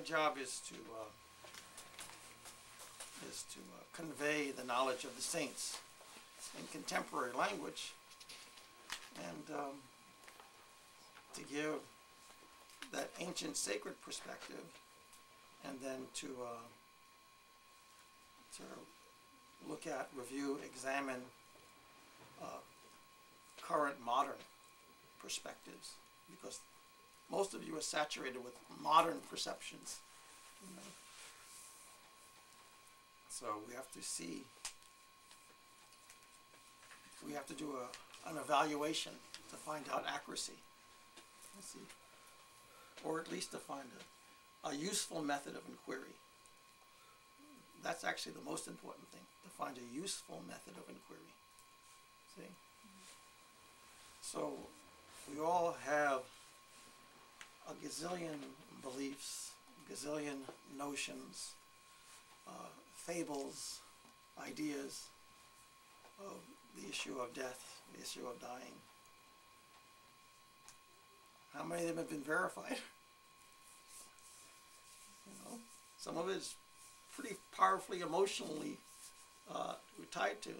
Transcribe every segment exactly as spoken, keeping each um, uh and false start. my job is to uh, is to uh, convey the knowledge of the saints in contemporary language, and um, to give that ancient sacred perspective, and then to uh, to look at, review, examine uh, current modern perspectives, because most of you are saturated with modern perceptions, you know. So we have to see, we have to do a, an evaluation to find out accuracy, let's see, or at least to find a, a useful method of inquiry. That's actually the most important thing, to find a useful method of inquiry, see? So we all have a gazillion beliefs, gazillion notions, uh, fables, ideas of the issue of death, the issue of dying. How many of them have been verified? You know, some of it is pretty powerfully emotionally uh, tied to.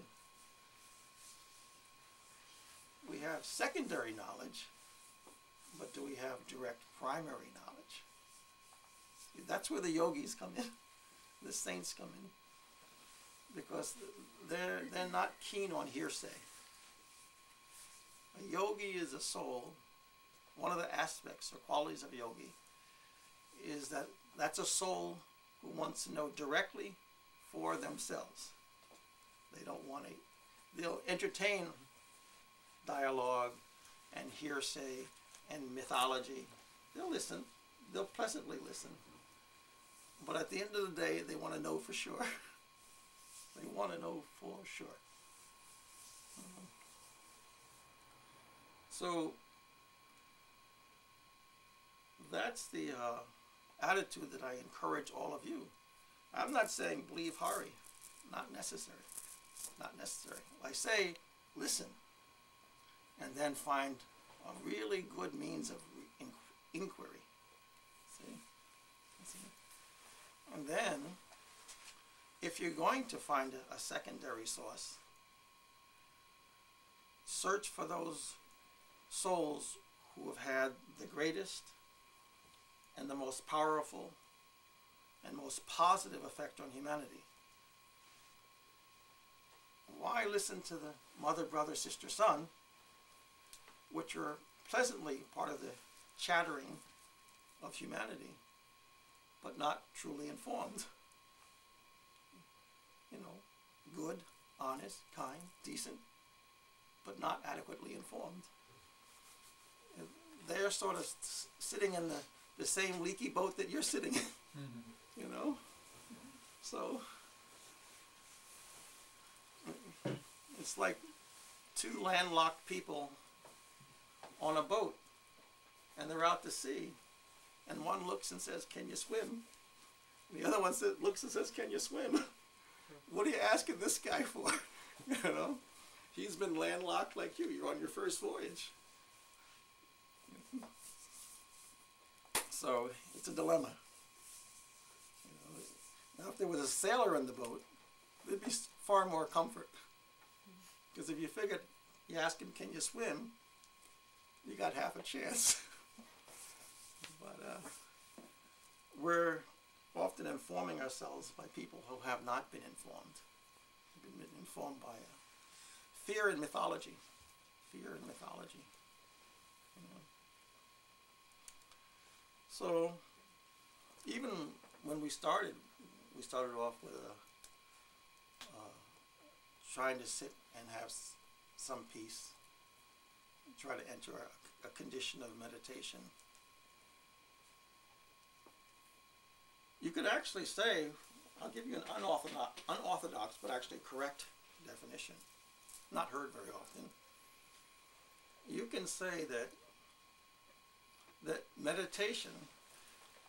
We have secondary knowledge, but do we have direct primary knowledge? See, that's where the yogis come in, the saints come in, because they're, they're not keen on hearsay. A yogi is a soul. One of the aspects or qualities of a yogi is that that's a soul who wants to know directly for themselves. They don't want to, they'll entertain dialogue and hearsay and mythology. They'll listen, they'll pleasantly listen, but at the end of the day, they want to know for sure. They want to know for sure. Mm-hmm. So that's the uh, attitude that I encourage all of you. I'm not saying believe Hari, not necessary, not necessary. I say listen, and then find a really good means of inquiry. See? See? And then, if you're going to find a, a secondary source, search for those souls who have had the greatest and the most powerful and most positive effect on humanity. Why listen to the mother, brother, sister, son, which are pleasantly part of the chattering of humanity, but not truly informed? You know, good, honest, kind, decent, but not adequately informed. They're sort of sitting in the, the same leaky boat that you're sitting in, you know? So, it's like two landlocked people on a boat, and they're out to sea, and one looks and says, "Can you swim?" And the other one says, looks and says, "Can you swim?" What are you asking this guy for? You know, he's been landlocked like you. You're on your first voyage. So it's a dilemma. You know, now, if there was a sailor in the boat, there'd be far more comfort, because if you figured you ask him, "Can you swim?" you got half a chance. But uh, we're often informing ourselves by people who have not been informed. We've been informed by uh, fear and mythology. Fear and mythology. You know. So even when we started, we started off with uh, uh, trying to sit and have some peace. Try to enter a, a condition of meditation. You could actually say, I'll give you an unorthodox, unorthodox but actually correct definition, not heard very often. You can say that, that meditation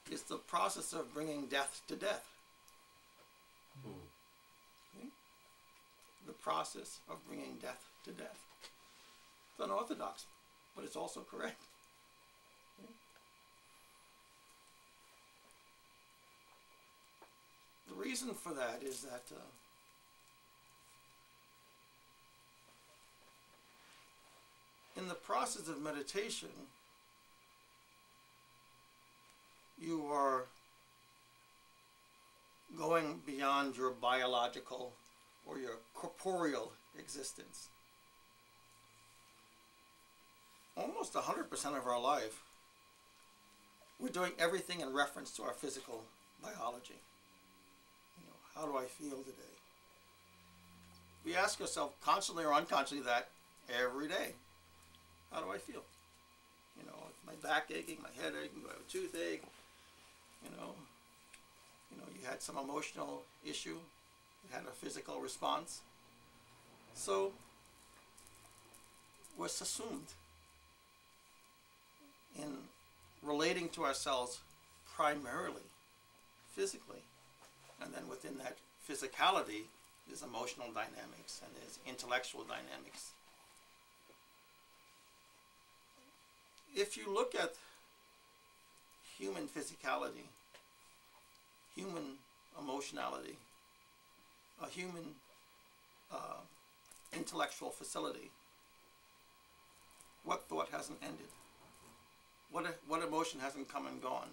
is the process of bringing death to death. Mm-hmm. Okay? The process of bringing death to death. It's unorthodox, but it's also correct. Okay? reason for that is that uh, in the process of meditation, you are going beyond your biological or your corporeal existence. Almost one hundred percent of our life, we're doing everything in reference to our physical biology. You know, how do I feel today? We ask ourselves consciously or unconsciously that every day. How do I feel? You know, is my back aching, my head aching, do I have a toothache? You know, you know, you had some emotional issue, you had a physical response. So we're subsumed in relating to ourselves primarily physically, and then within that physicality is emotional dynamics and there's intellectual dynamics. If you look at human physicality, human emotionality, a human uh, intellectual facility, what thought hasn't ended? What, what emotion hasn't come and gone?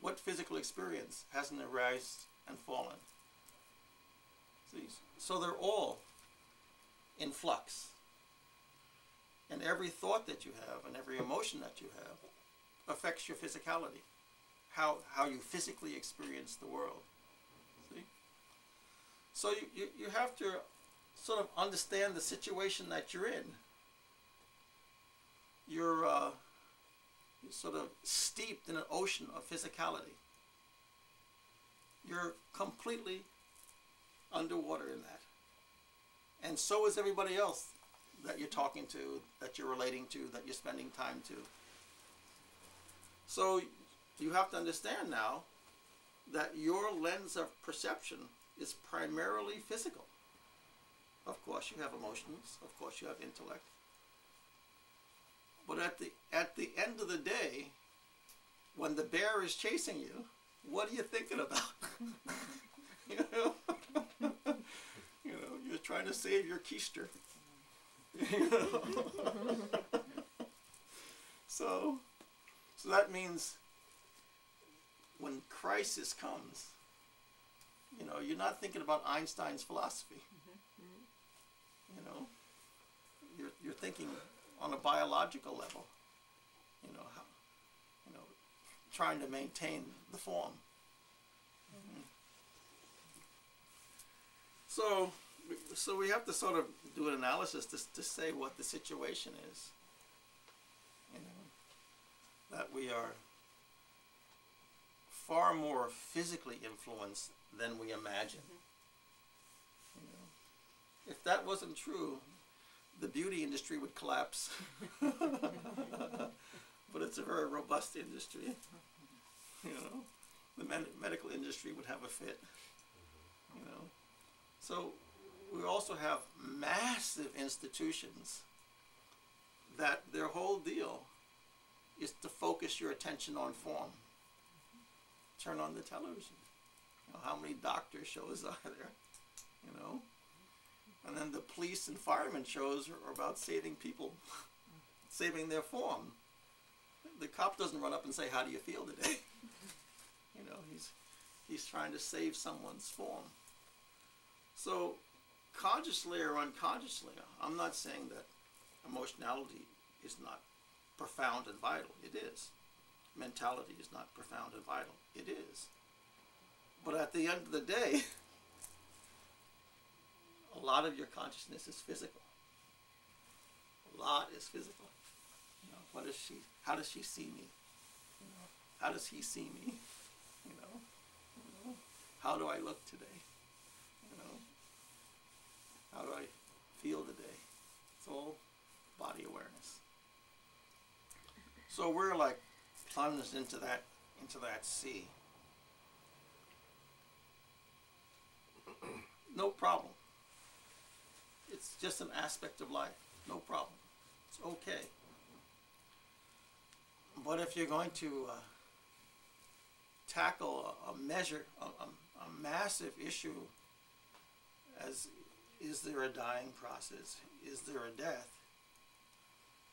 What physical experience hasn't arisen and fallen? See? So they're all in flux. And every thought that you have and every emotion that you have affects your physicality, how, how you physically experience the world. See? So you, you, you have to sort of understand the situation that you're in. You're... Uh, You're sort of steeped in an ocean of physicality. You're completely underwater in that. And so is everybody else that you're talking to, that you're relating to, that you're spending time to. So you have to understand now that your lens of perception is primarily physical. Of course you have emotions, of course you have intellect. But at the, at the end of the day, when the bear is chasing you, what are you thinking about? You know? You know, you're trying to save your keister. You know? so, so that means when crisis comes, you know, you're not thinking about Einstein's philosophy. You know, you're, you're thinking on a biological level, you know, how, you know, trying to maintain the form. Mm-hmm. So, so we have to sort of do an analysis to, to say what the situation is, you know, that we are far more physically influenced than we imagine. Mm-hmm. You know, if that wasn't true, the beauty industry would collapse. But it's a very robust industry. You know, the med medical industry would have a fit. You know, so we also have massive institutions that their whole deal is to focus your attention on form. Turn on the television. You know, how many doctor shows are there? You know. And then the police and firemen shows are about saving people, saving their form. The cop doesn't run up and say, "How do you feel today?" You know, he's, he's trying to save someone's form. So consciously or unconsciously, I'm not saying that emotionality is not profound and vital. It is. Mentality is not profound and vital. It is. But at the end of the day, a lot of your consciousness is physical. A lot is physical. You know, what is she? How does she see me? You know, how does he see me? You know, you know, how do I look today? You know, how do I feel today? It's all body awareness. So we're like plunged into that into that sea. No problem. It's just an aspect of life. No problem. It's okay. But if you're going to uh, tackle a measure, a, a, a massive issue as, is there a dying process? Is there a death?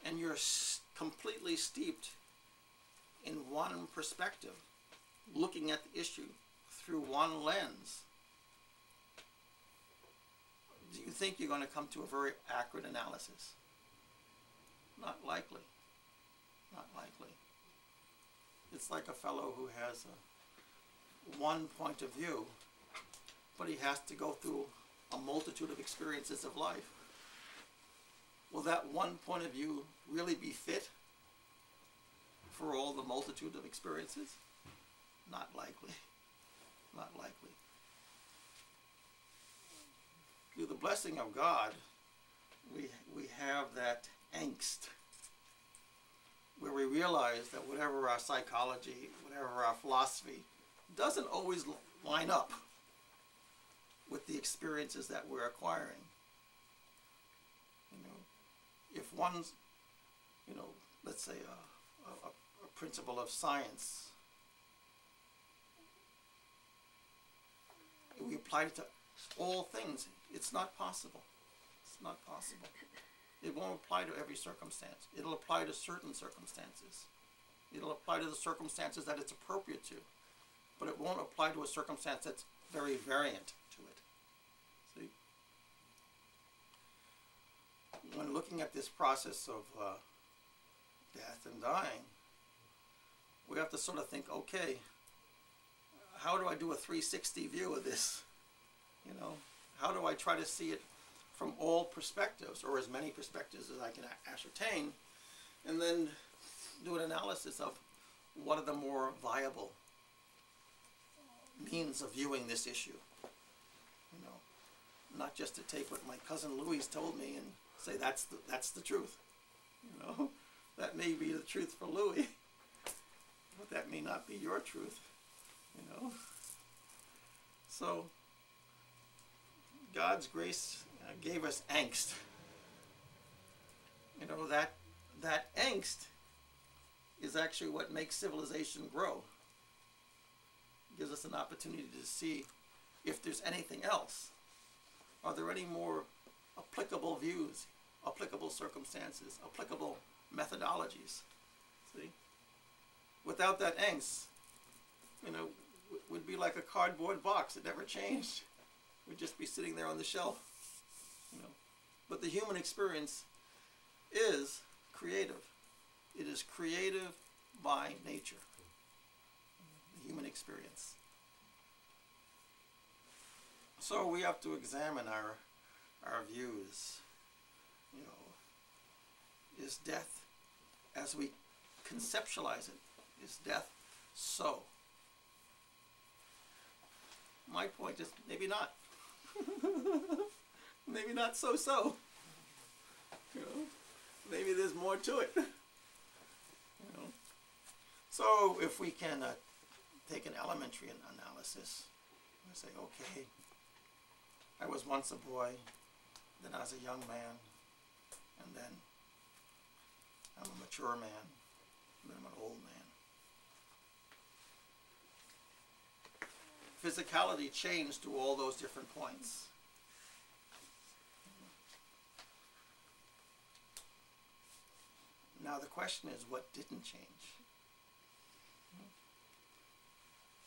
And you're completely steeped in one perspective, looking at the issue through one lens. Do you think you're going to come to a very accurate analysis? Not likely. Not likely. It's like a fellow who has a, one point of view, but he has to go through a multitude of experiences of life. Will that one point of view really be fit for all the multitude of experiences? Not likely. Not likely. Through the blessing of God, we, we have that angst where we realize that whatever our psychology, whatever our philosophy, doesn't always line up with the experiences that we're acquiring. You know, if one's, you know, let's say a, a, a principle of science, we apply it to all things, it's not possible. It's not possible. It won't apply to every circumstance. It'll apply to certain circumstances. It'll apply to the circumstances that it's appropriate to, but it won't apply to a circumstance that's very variant to it. See? When looking at this process of uh, death and dying, we have to sort of think, okay, how do I do a three sixty view of this? You know, how do I try to see it from all perspectives, or as many perspectives as I can ascertain, and then do an analysis of what are the more viable means of viewing this issue. You know, not just to take what my cousin Louis told me and say that's the, that's the truth. You know, that may be the truth for Louis, but that may not be your truth. You know, so God's grace gave us angst. You know, that that angst is actually what makes civilization grow. It gives us an opportunity to see if there's anything else. Are there any more applicable views, applicable circumstances, applicable methodologies? See? Without that angst, you know, it would be like a cardboard box. It never changed. We'd just be sitting there on the shelf. You know, but the human experience is creative. It is creative by nature, the human experience. So we have to examine our, our views. You know, is death, as we conceptualize it, is death so? My point is maybe not. Maybe not so-so. You know, maybe there's more to it. You know, so if we can uh, take an elementary analysis and say, okay, I was once a boy, then I was a young man, and then I'm a mature man, and then I'm an old man. Physicality changed to all those different points. Now the question is, what didn't change?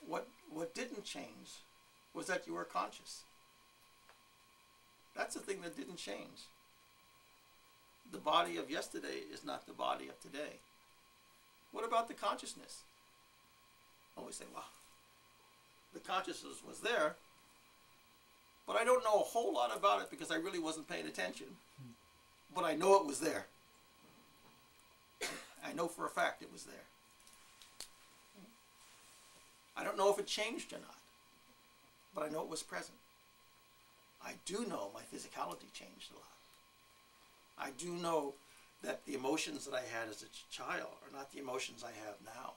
What, what didn't change was that you were conscious. That's the thing that didn't change. The body of yesterday is not the body of today. What about the consciousness? Oh, we say, well, the consciousness was there, but I don't know a whole lot about it because I really wasn't paying attention, but I know it was there. I know for a fact it was there. I don't know if it changed or not, but I know it was present. I do know my physicality changed a lot. I do know that the emotions that I had as a child are not the emotions I have now.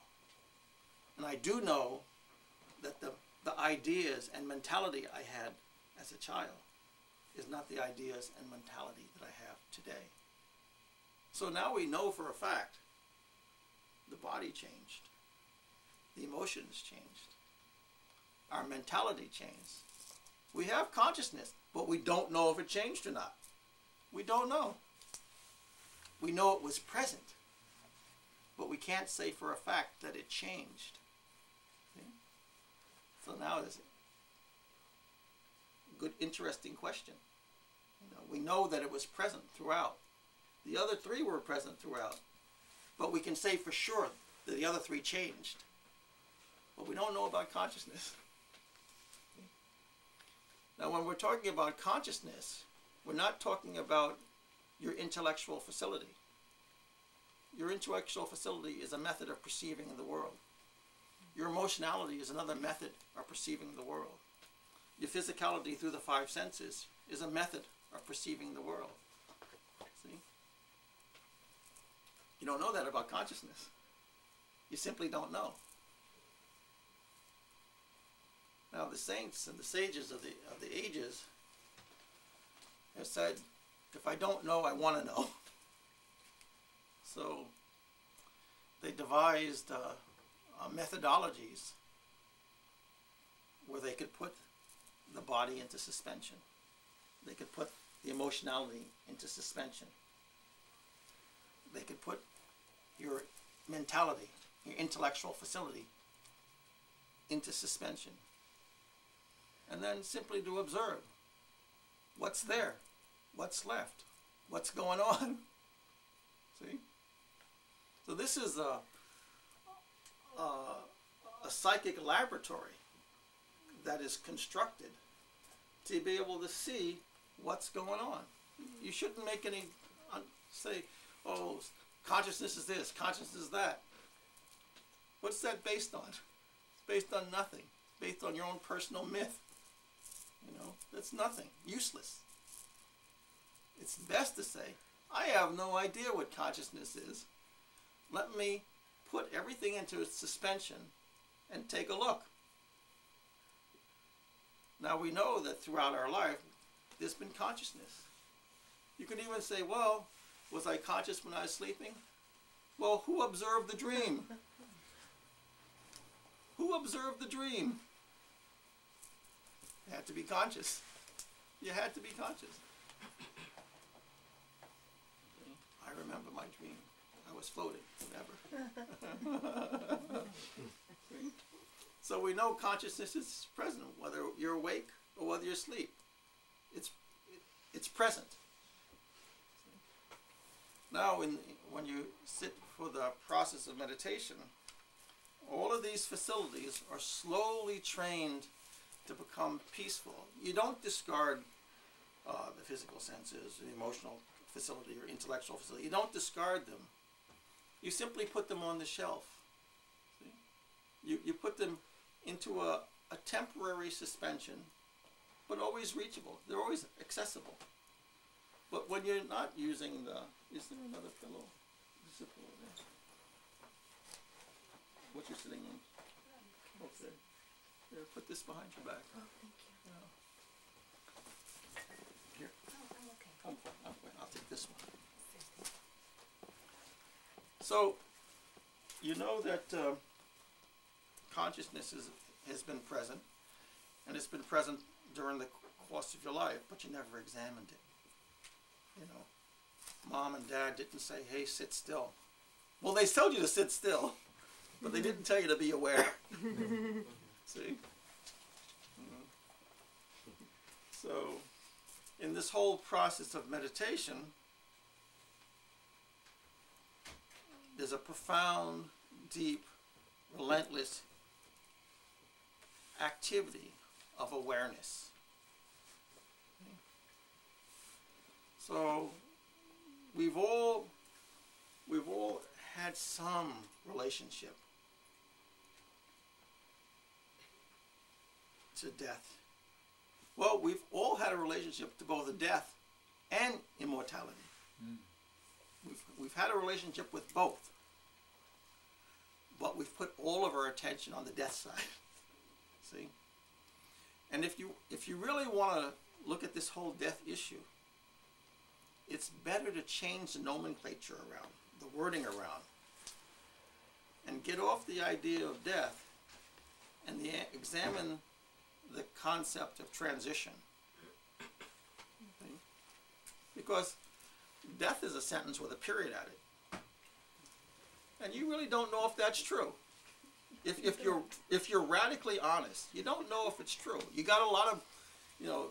And I do know that the, the ideas and mentality I had as a child is not the ideas and mentality that I have today. So now we know for a fact the body changed, The emotions changed. Our mentality changed. We have consciousness, but we don't know if it changed or not. We don't know. We know it was present, but we can't say for a fact that it changed. See? So now it's a good, interesting question. You know, we know that it was present throughout. The other three were present throughout, but we can say for sure that the other three changed. But we don't know about consciousness. Now, when we're talking about consciousness, we're not talking about your intellectual facility. Your intellectual facility is a method of perceiving the world. Your emotionality is another method of perceiving the world. Your physicality through the five senses is a method of perceiving the world. See? You don't know that about consciousness. You simply don't know. Now the saints and the sages of the, of the ages have said, if I don't know, I want to know. So they devised uh, uh, methodologies where they could put the body into suspension. They could put the emotionality into suspension. They could put your mentality, your intellectual facility into suspension. And then simply to observe what's there, what's left, what's going on. See? So this is a, a, a psychic laboratory that is constructed to be able to see what's going on. You shouldn't make any, say, oh, consciousness is this, consciousness is that. What's that based on? It's based on nothing. It's based on your own personal myth. You know, that's nothing. Useless. It's best to say, I have no idea what consciousness is. Let me put everything into its suspension and take a look. Now we know that throughout our life, there's been consciousness. You can even say, well, was I conscious when I was sleeping? Well, who observed the dream? Who observed the dream? You had to be conscious. You had to be conscious. I remember my dream. I was floating, whatever. So we know consciousness is present, whether you're awake or whether you're asleep. It's, it, it's present. Now, in, when you sit for the process of meditation, all of these facilities are slowly trained to become peaceful. You don't discard uh, the physical senses, the emotional facility or intellectual facility. You don't discard them. You simply put them on the shelf. See? You, you put them into a, a temporary suspension, but always reachable. They're always accessible. But when you're not using the... Is there another pillow? There's a pillow there. What you're sitting on? Oh, there. There, put this behind your back. Oh, thank you. Yeah. Here. Oh, I'm okay. Come for it. I'm fine. I'll take this one. So, you know that uh, consciousness is, has been present, and it's been present during the course of your life, but you never examined it. You know, Mom and Dad didn't say, hey, sit still. Well, they told you to sit still, but they didn't tell you to be aware. See? Mm-hmm. So, in this whole process of meditation, there's a profound, deep, relentless activity of awareness. So, we've all, we've all had some relationship to death. Well, we've all had a relationship to both death and immortality. Mm. We've, we've had a relationship with both, but we've put all of our attention on the death side. See? And if you, if you really want to look at this whole death issue, it's better to change the nomenclature around, the wording around, and get off the idea of death examine the concept of transition. Okay? Because death is a sentence with a period at it. And you really don't know if that's true. If, if, you're, if you're radically honest, you don't know if it's true. You got a lot of, you know,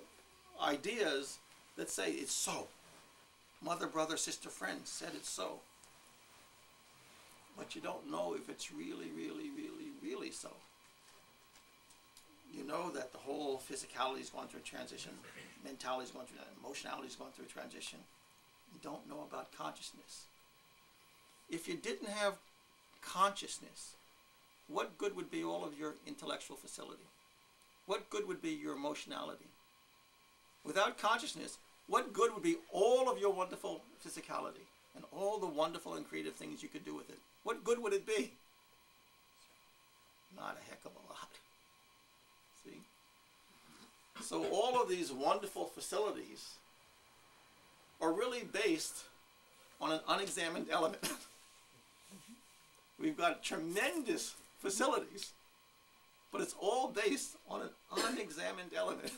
ideas that say it's so. Mother, brother, sister, friend said it's so. But you don't know if it's really, really, really, really so. You know that the whole physicality is going through a transition, mentality is going through that, emotionality is going through a transition. You don't know about consciousness. If you didn't have consciousness, what good would be all of your intellectual facility? What good would be your emotionality? Without consciousness, what good would be all of your wonderful physicality and all the wonderful and creative things you could do with it? What good would it be? Not a heck of a lot. See? So all of these wonderful facilities are really based on an unexamined element. We've got tremendous facilities, but it's all based on an unexamined element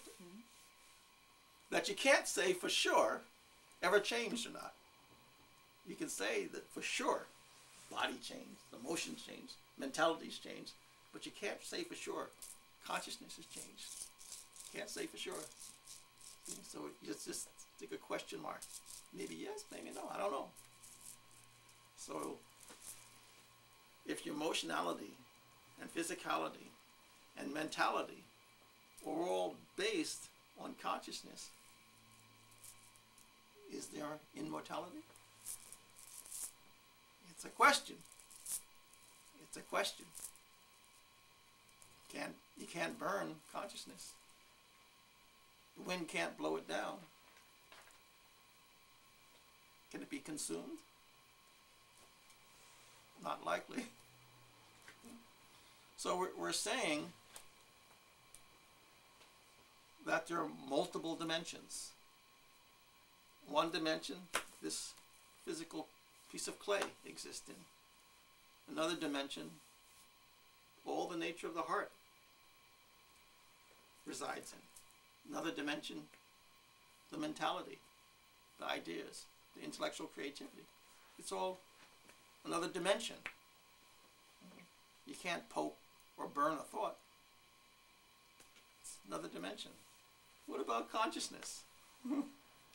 that you can't say for sure ever changed or not. You can say that for sure body changed, emotions changed, mentalities changed, but you can't say for sure consciousness has changed. You can't say for sure. So it's just stick a question mark. Maybe yes, maybe no, I don't know. So if your emotionality and physicality and mentality are all based on consciousness, is there immortality? It's a question. It's a question. Can't, you can't burn consciousness. The wind can't blow it down. Can it be consumed? Not likely. So we're, we're saying that there are multiple dimensions. One dimension, this physical piece of clay exists in. Another dimension, all the nature of the heart resides in. Another dimension, the mentality, the ideas, the intellectual creativity. It's all another dimension. You can't poke or burn a thought. It's another dimension. What about consciousness?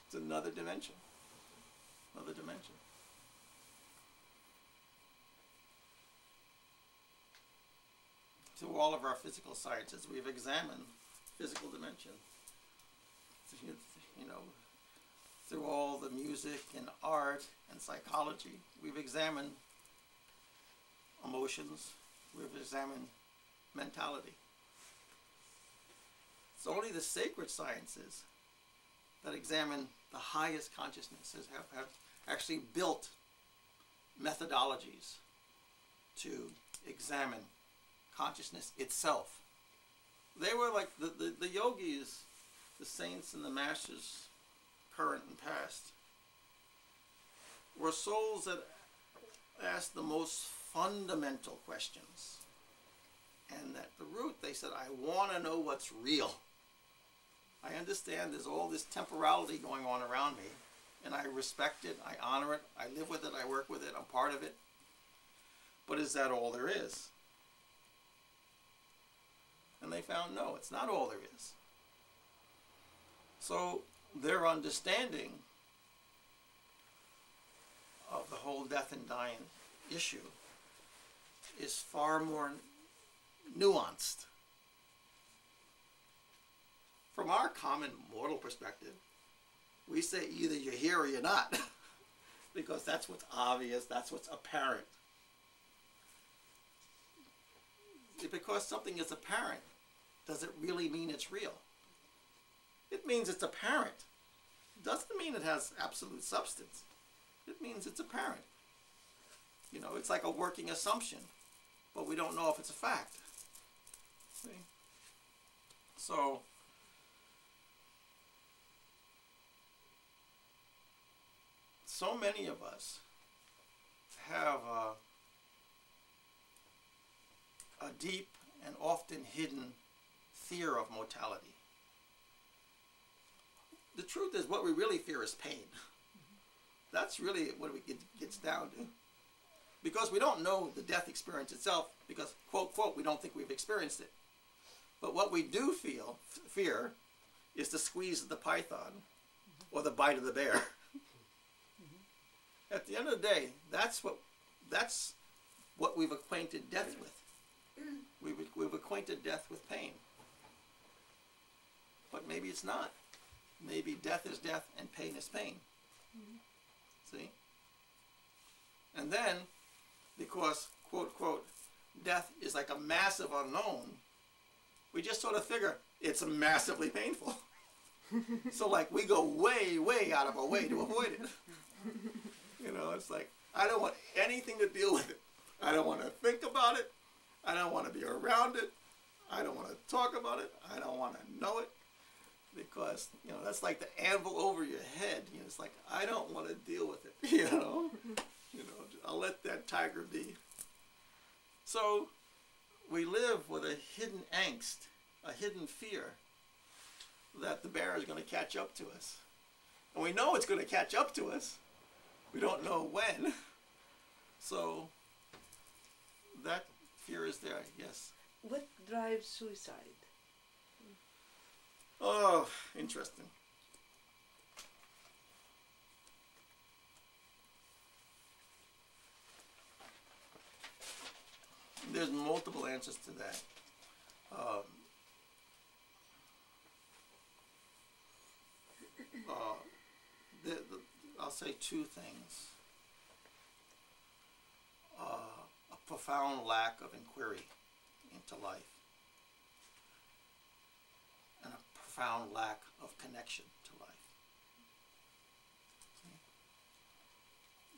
It's another dimension. Another dimension. Through all of our physical sciences, we've examined physical dimension. You know, through all the music and art and psychology, we've examined emotions. We've examined mentality. It's only the sacred sciences that examine the highest consciousnesses have, have actually built methodologies to examine consciousness itself. They were like the, the, the yogis, the saints and the masters, current and past, were souls that asked the most fundamental questions. And at the root, they said, I want to know what's real. I understand there's all this temporality going on around me, and I respect it, I honor it, I live with it, I work with it, I'm part of it. But is that all there is? And they found, no, it's not all there is. So their understanding of the whole death and dying issue is far more nuanced. From our common mortal perspective, we say either you're here or you're not, because that's what's obvious, that's what's apparent. Because something is apparent, does it really mean it's real? It means it's apparent. It doesn't mean it has absolute substance. It means it's apparent. You know, it's like a working assumption, but we don't know if it's a fact. See? So, so many of us have a, a deep and often hidden fear of mortality. The truth is, what we really fear is pain. That's really what it gets down to. Because we don't know the death experience itself, because, quote, quote, we don't think we've experienced it. But what we do feel, fear, is the squeeze of the python or the bite of the bear. At the end of the day, that's what, that's what we've acquainted death with. We've, we've acquainted death with pain. But maybe it's not. Maybe death is death and pain is pain. Mm-hmm. See? And then, because, quote, quote, death is like a massive unknown, we just sort of figure it's massively painful. So, like, we go way, way out of our way to avoid it. You know, it's like, I don't want anything to deal with it. I don't want to think about it. I don't want to be around it. I don't want to talk about it. I don't want to know it. Because, you know, that's like the anvil over your head. You know, it's like, I don't want to deal with it, you know? You know, I'll let that tiger be. So we live with a hidden angst, a hidden fear that the bear is going to catch up to us. And we know it's going to catch up to us. We don't know when. So that fear is there, yes. What drives suicide? Oh, interesting. There's multiple answers to that. Um, uh, the, the, I'll say two things. Uh, a profound lack of inquiry into life. And a profound lack of connection to life.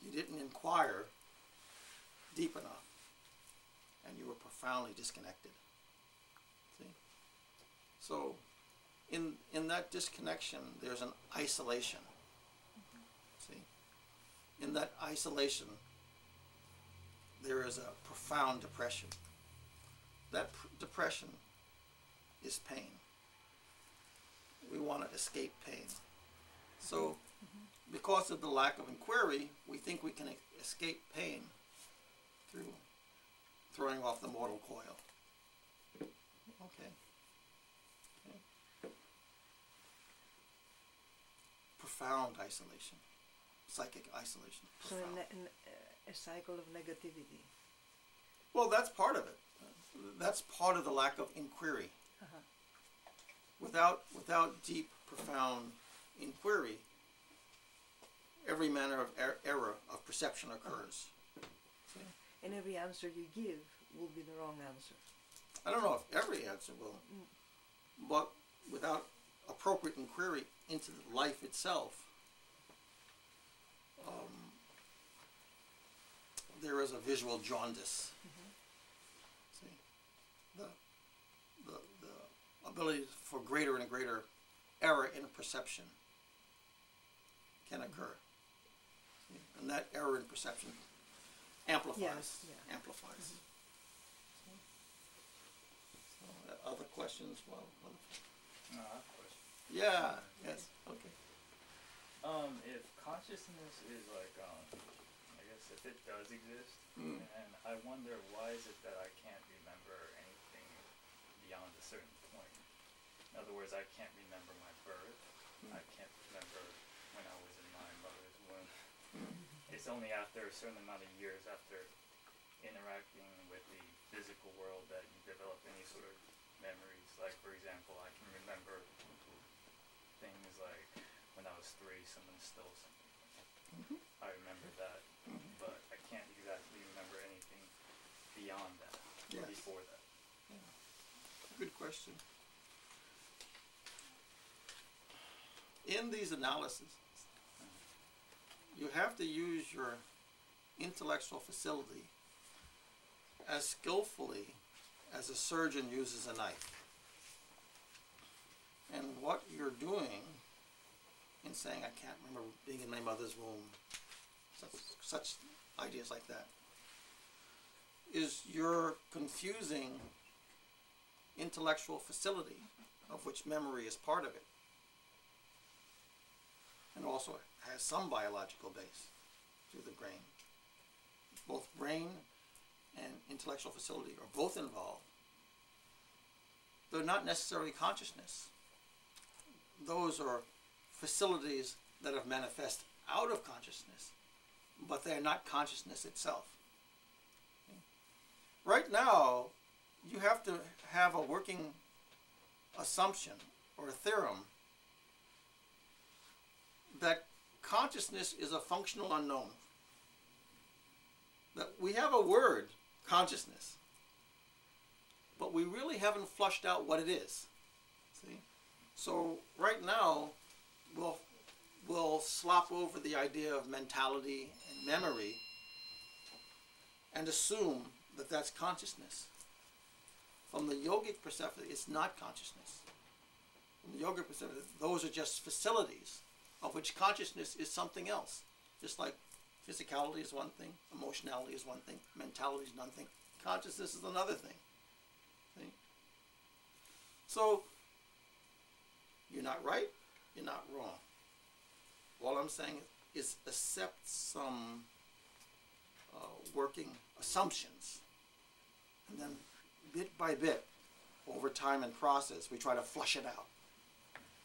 You didn't inquire deep enough, and you were profoundly disconnected. See? So, in in that disconnection, there's an isolation. See? In that isolation, there is a profound depression. That pr- depression is pain. We want to escape pain. So, because of the lack of inquiry, we think we can escape pain through throwing off the mortal coil. Okay. Okay. Profound isolation. Psychic isolation. So a, ne- a cycle of negativity. Well, that's part of it. That's part of the lack of inquiry. Uh-huh. Without, without deep, profound inquiry, every manner of er error of perception occurs. See? And every answer you give will be the wrong answer. I don't know if every answer will, mm. but without appropriate inquiry into life itself, um, there is a visual jaundice. Mm-hmm. See? The, the, the ability for greater and greater error in perception can occur. Yeah. And that error in perception amplifies. Yes, yeah. Amplifies. Mm-hmm. So, other questions? Well, no, I have a question. Yeah, yes, okay. Um, if consciousness is like, um, I guess if it does exist, mm. and I wonder why is it that I can't remember anything beyond a certain point? In other words, I can't remember my birth. Mm. I can't remember when I was in my mother's womb. Mm. It's only after a certain amount of years, after interacting with the physical world, that you develop any sort of memories. Like, for example, I can remember things like when I was three, someone stole something. Mm-hmm. I remember that, mm-hmm. but I can't exactly remember anything beyond that, yes. or before that. Yeah. Good question. In these analyses, you have to use your intellectual facility as skillfully as a surgeon uses a knife. And what you're doing in saying, I can't remember being in my mother's womb, such, such ideas like that, is you're confusing intellectual facility, of which memory is part of it, and also has some biological base through the brain. Both brain and intellectual facility are both involved, though not necessarily consciousness. Those are facilities that have manifested out of consciousness, but they are not consciousness itself. Okay. Right now, you have to have a working assumption or a theorem that consciousness is a functional unknown. That we have a word, consciousness, but we really haven't flushed out what it is. See? So right now, we'll, we'll slop over the idea of mentality and memory and assume that that's consciousness. From the yogic perspective, it's not consciousness. From the yogic perspective, those are just facilities, of which consciousness is something else. Just like physicality is one thing, emotionality is one thing, mentality is another thing, consciousness is another thing. See? So, you're not right, you're not wrong. All I'm saying is accept some uh, working assumptions, and then bit by bit, over time and process, we try to flush it out.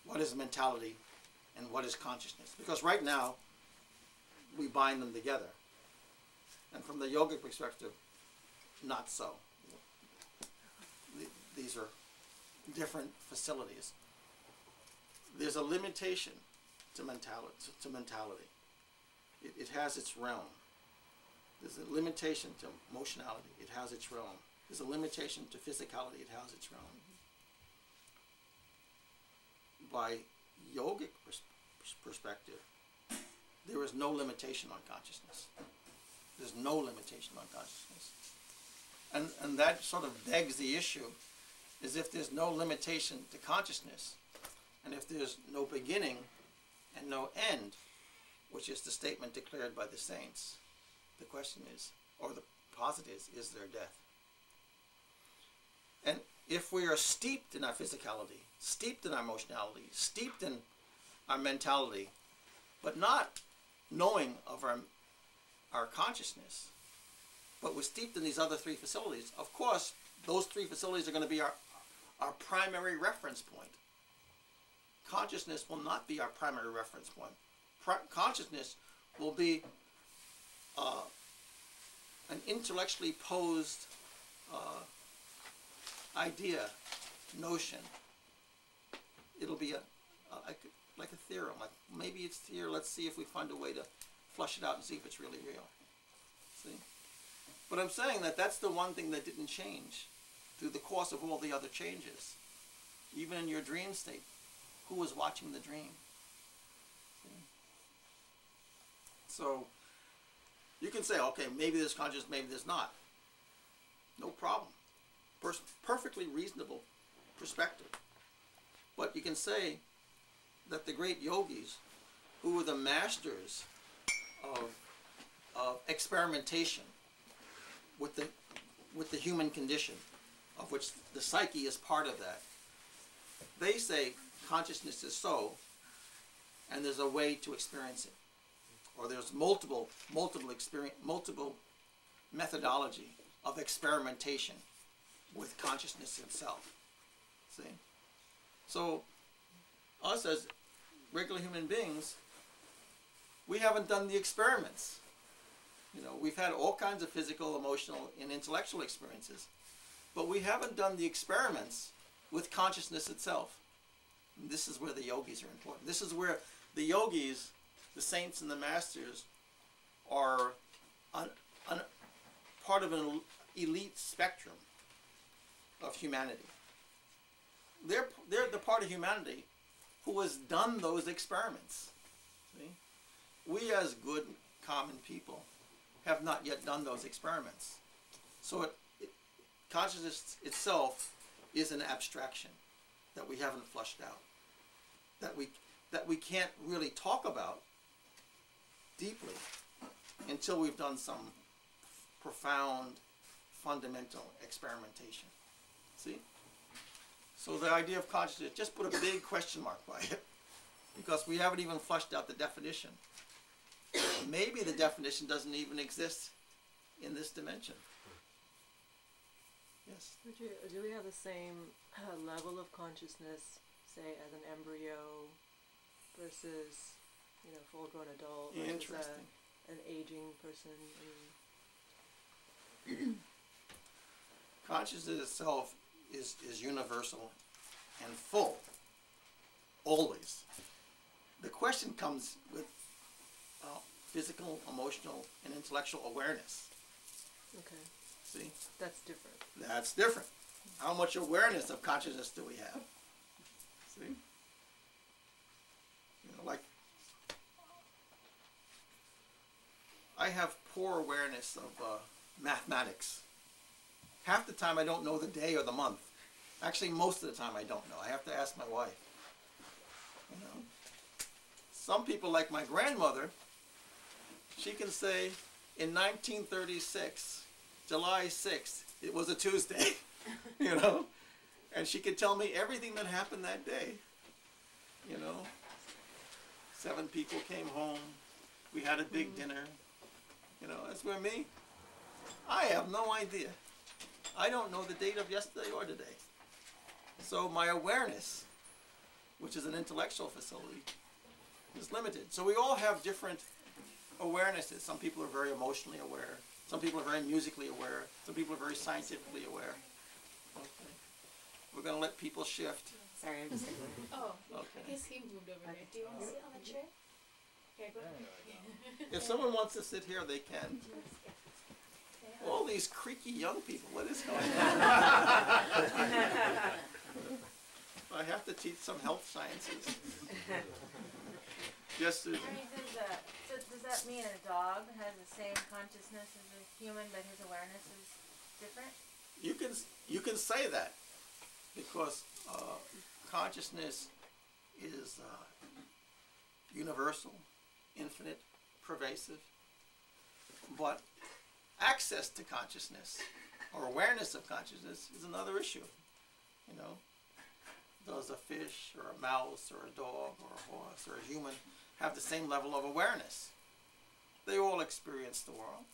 What is mentality and what is consciousness? Because right now, we bind them together. And from the yogic perspective, not so. These are different facilities. There's a limitation to mentality. To mentality. It, it has its realm. There's a limitation to emotionality. It has its realm. There's a limitation to physicality. It has its realm. By yogic pers perspective, there is no limitation on consciousness. There's no limitation on consciousness. And, and that sort of begs the issue, is if there's no limitation to consciousness, and if there's no beginning and no end, which is the statement declared by the saints, the question is, or the positive is, is there death? And if we are steeped in our physicality, steeped in our emotionality, steeped in our mentality, but not knowing of our, our consciousness, but we're steeped in these other three facilities, of course, those three facilities are going to be our, our primary reference point. Consciousness will not be our primary reference point. Pri- consciousness will be uh, an intellectually posed uh, idea, notion. It'll be a, a, like a theorem. Like, maybe it's here, let's see if we find a way to flush it out and see if it's really real. See? But I'm saying that that's the one thing that didn't change through the course of all the other changes. Even in your dream state, who was watching the dream? See? So, you can say, okay, maybe there's conscious, maybe there's not. No problem. Pers- perfectly reasonable perspective. But you can say that the great yogis, who were the masters of, of experimentation with the, with the human condition, of which the psyche is part of that, they say consciousness is so, and there's a way to experience it. Or there's multiple, multiple, experience, multiple methodology of experimentation with consciousness itself. See? So, us as regular human beings, we haven't done the experiments. You know, we've had all kinds of physical, emotional, and intellectual experiences, but we haven't done the experiments with consciousness itself. And this is where the yogis are important. This is where the yogis, the saints and the masters, are on, on part of an elite spectrum of humanity. They're, they're the part of humanity who has done those experiments. See? We as good, common people have not yet done those experiments. So it, it, consciousness itself is an abstraction that we haven't flushed out, that we, that we can't really talk about deeply until we've done some profound, fundamental experimentation. See? So the idea of consciousness, just put a big question mark by it, because we haven't even fleshed out the definition. Maybe the definition doesn't even exist in this dimension. Yes? Would you, do we have the same uh, level of consciousness, say, as an embryo versus, you know, full-grown adult versus a, an aging person? And consciousness itself is, is universal and full, always. The question comes with uh, physical, emotional, and intellectual awareness. Okay. See? That's different. That's different. How much awareness of consciousness do we have? See? You know, like, I have poor awareness of uh, mathematics. Half the time I don't know the day or the month. Actually, most of the time I don't know. I have to ask my wife. You know? Some people, like my grandmother, she can say, in nineteen thirty-six, July sixth, it was a Tuesday, you know? And she could tell me everything that happened that day, you know? Seven people came home. We had a big dinner. You know, that's where me, I have no idea. I don't know the date of yesterday or today. So my awareness, which is an intellectual facility, is limited. So we all have different awarenesses. Some people are very emotionally aware. Some people are very musically aware. Some people are very scientifically aware. Okay. We're going to let people shift. Sorry, I'm just kidding. Oh, okay. I guess he moved over there. Do you want to sit on the chair? Okay, go ahead. If someone wants to sit here, they can. All these creaky young people, what is going on? I have to teach some health sciences. Yes, Susan? Does that mean a dog has the same consciousness as a human, but his awareness is different? You can, you can say that, because uh, consciousness is uh, universal, infinite, pervasive, but access to consciousness or awareness of consciousness is another issue. You know, does a fish or a mouse or a dog or a horse or a human have the same level of awareness? They all experience the world.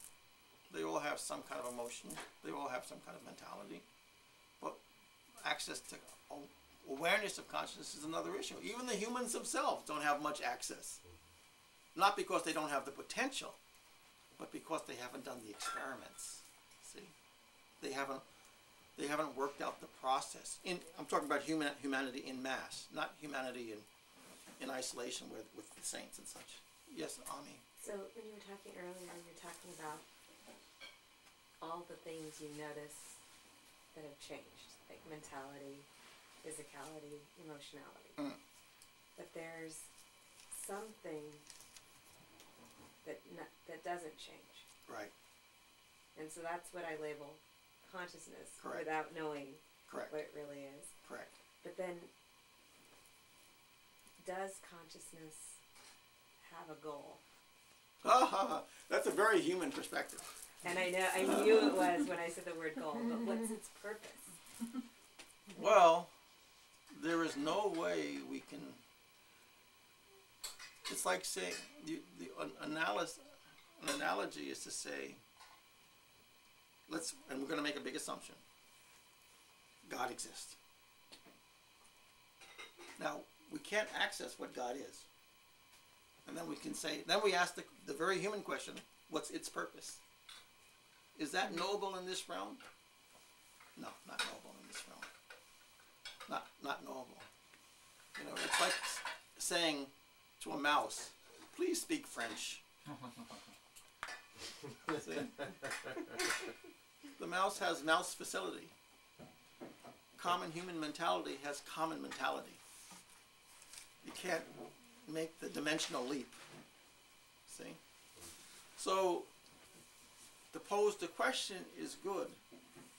They all have some kind of emotion. They all have some kind of mentality. But access to awareness of consciousness is another issue. Even the humans themselves don't have much access. Not because they don't have the potential, but because they haven't done the experiments. See? They haven't, they haven't worked out the process. In, I'm talking about human, humanity in mass, not humanity in in isolation with, with the saints and such. Yes, Ami? So when you were talking earlier, you were talking about all the things you notice that have changed, like mentality, physicality, emotionality. Mm. But there's something that, not, that doesn't change. Right. And so that's what I label consciousness. Correct. Without knowing. Correct. What it really is. Correct. But then, does consciousness have a goal? Ah, that's a very human perspective. And I know, I knew it was when I said the word goal, but what's its purpose? Well, there is no way we can. It's like saying the, the an, analysis, an analogy is to say. Let's, and we're going to make a big assumption. God exists. Now, we can't access what God is. And then we can say, then we ask the, the very human question, what's its purpose? Is that knowable in this realm? No, not knowable in this realm. Not, not knowable. You know, it's like saying to a mouse, please speak French. The mouse has mouse facility. Common human mentality has common mentality. You can't make the dimensional leap, see? So to pose the question is good,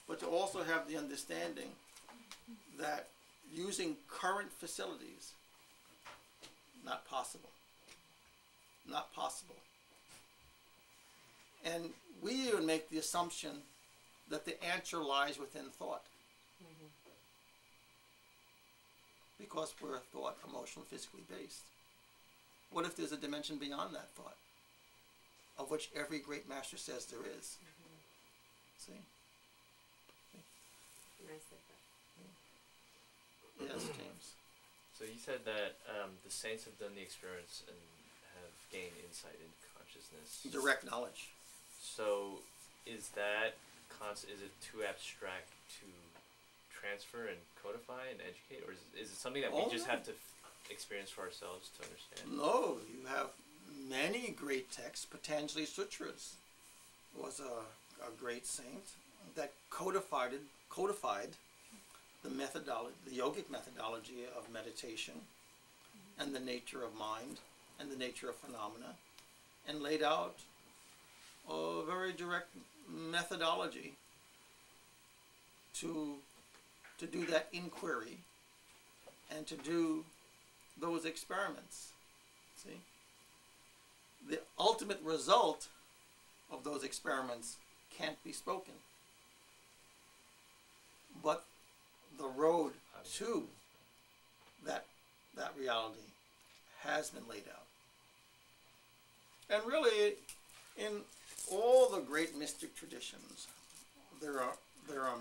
but to also have the understanding that using current facilities, not possible, not possible. And we even make the assumption that the answer lies within thought. Mm-hmm. because we're thought, emotional, physically based. What if there's a dimension beyond that thought, of which every great master says there is? Mm-hmm. See? Nice that. Yes, James. So you said that um, the saints have done the experience and have gained insight into consciousness. Direct knowledge. So is that, is it too abstract to transfer and codify and educate? Or is, is it something that we oh, just no. have to f experience for ourselves to understand? No, you have many great texts. Patanjali Sutras was a, a great saint that codified, codified the, methodology, the yogic methodology of meditation and the nature of mind and the nature of phenomena, and laid out a very direct methodology to, to do that inquiry and to do those experiments. See? The ultimate result of those experiments can't be spoken, but the road to that, that reality has been laid out. And really, in all the great mystic traditions, there are, there are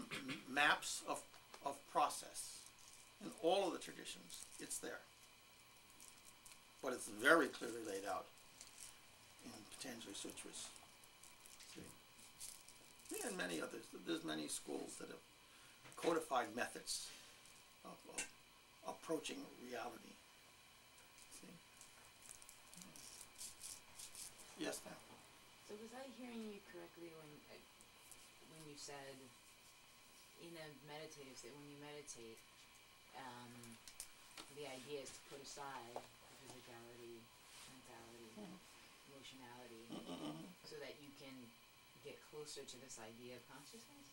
maps of, of process. In all of the traditions, it's there. But it's very clearly laid out in Patanjali Sutras. See? Yeah, and many others. There's many schools that have codified methods of, of approaching reality. See? Yes, ma'am. So was I hearing you correctly when when you said in a meditative that when you meditate, um, the idea is to put aside the physicality, mentality, mm-hmm. emotionality, mm-hmm. so that you can get closer to this idea of consciousness?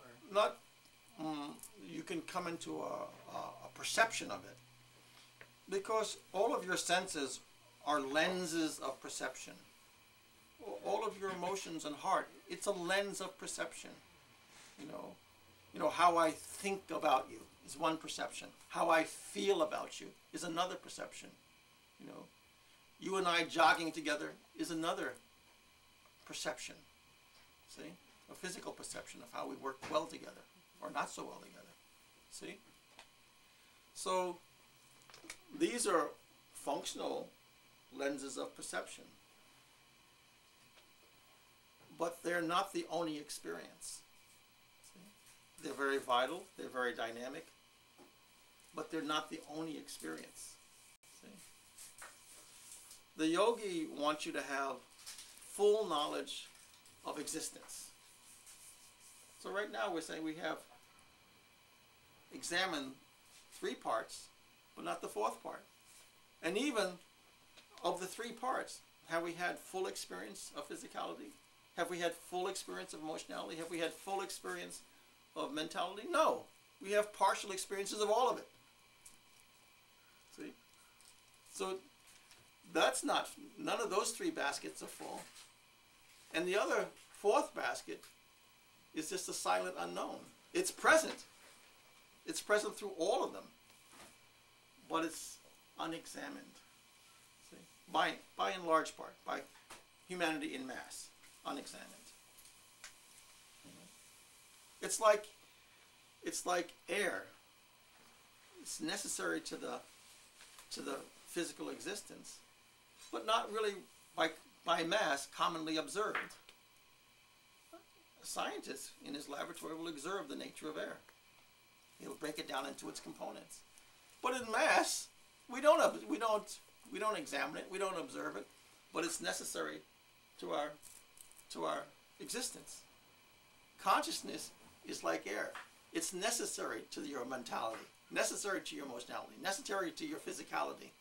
Or not. Um, you can come into a, a, a perception of it, because all of your senses are lenses of perception. All of your emotions and heart, it's a lens of perception. You know, you know, how I think about you is one perception. How I feel about you is another perception. You know, you and I jogging together is another perception. See? A physical perception of how we work well together or not so well together. See? So these are functional lenses of perception, but they're not the only experience. See? They're very vital, they're very dynamic, but they're not the only experience. See? The yogi wants you to have full knowledge of existence. So right now we're saying we have examined three parts, but not the fourth part. And even of the three parts, have we had full experience of physicality? Have we had full experience of emotionality? Have we had full experience of mentality? No. We have partial experiences of all of it. See? So that's not, none of those three baskets are full. And the other fourth basket is just a silent unknown. It's present. It's present through all of them, but it's unexamined. See? By, by and large part, by humanity in mass. Unexamined. Mm-hmm. It's like, it's like air. It's necessary to the to the physical existence, but not really by by mass commonly observed. A scientist in his laboratory will observe the nature of air. He'll break it down into its components. But in mass, we don't we don't we don't examine it. We don't observe it. But it's necessary to our to our existence. Consciousness is like air. It's necessary to your mentality, necessary to your emotionality, necessary to your physicality,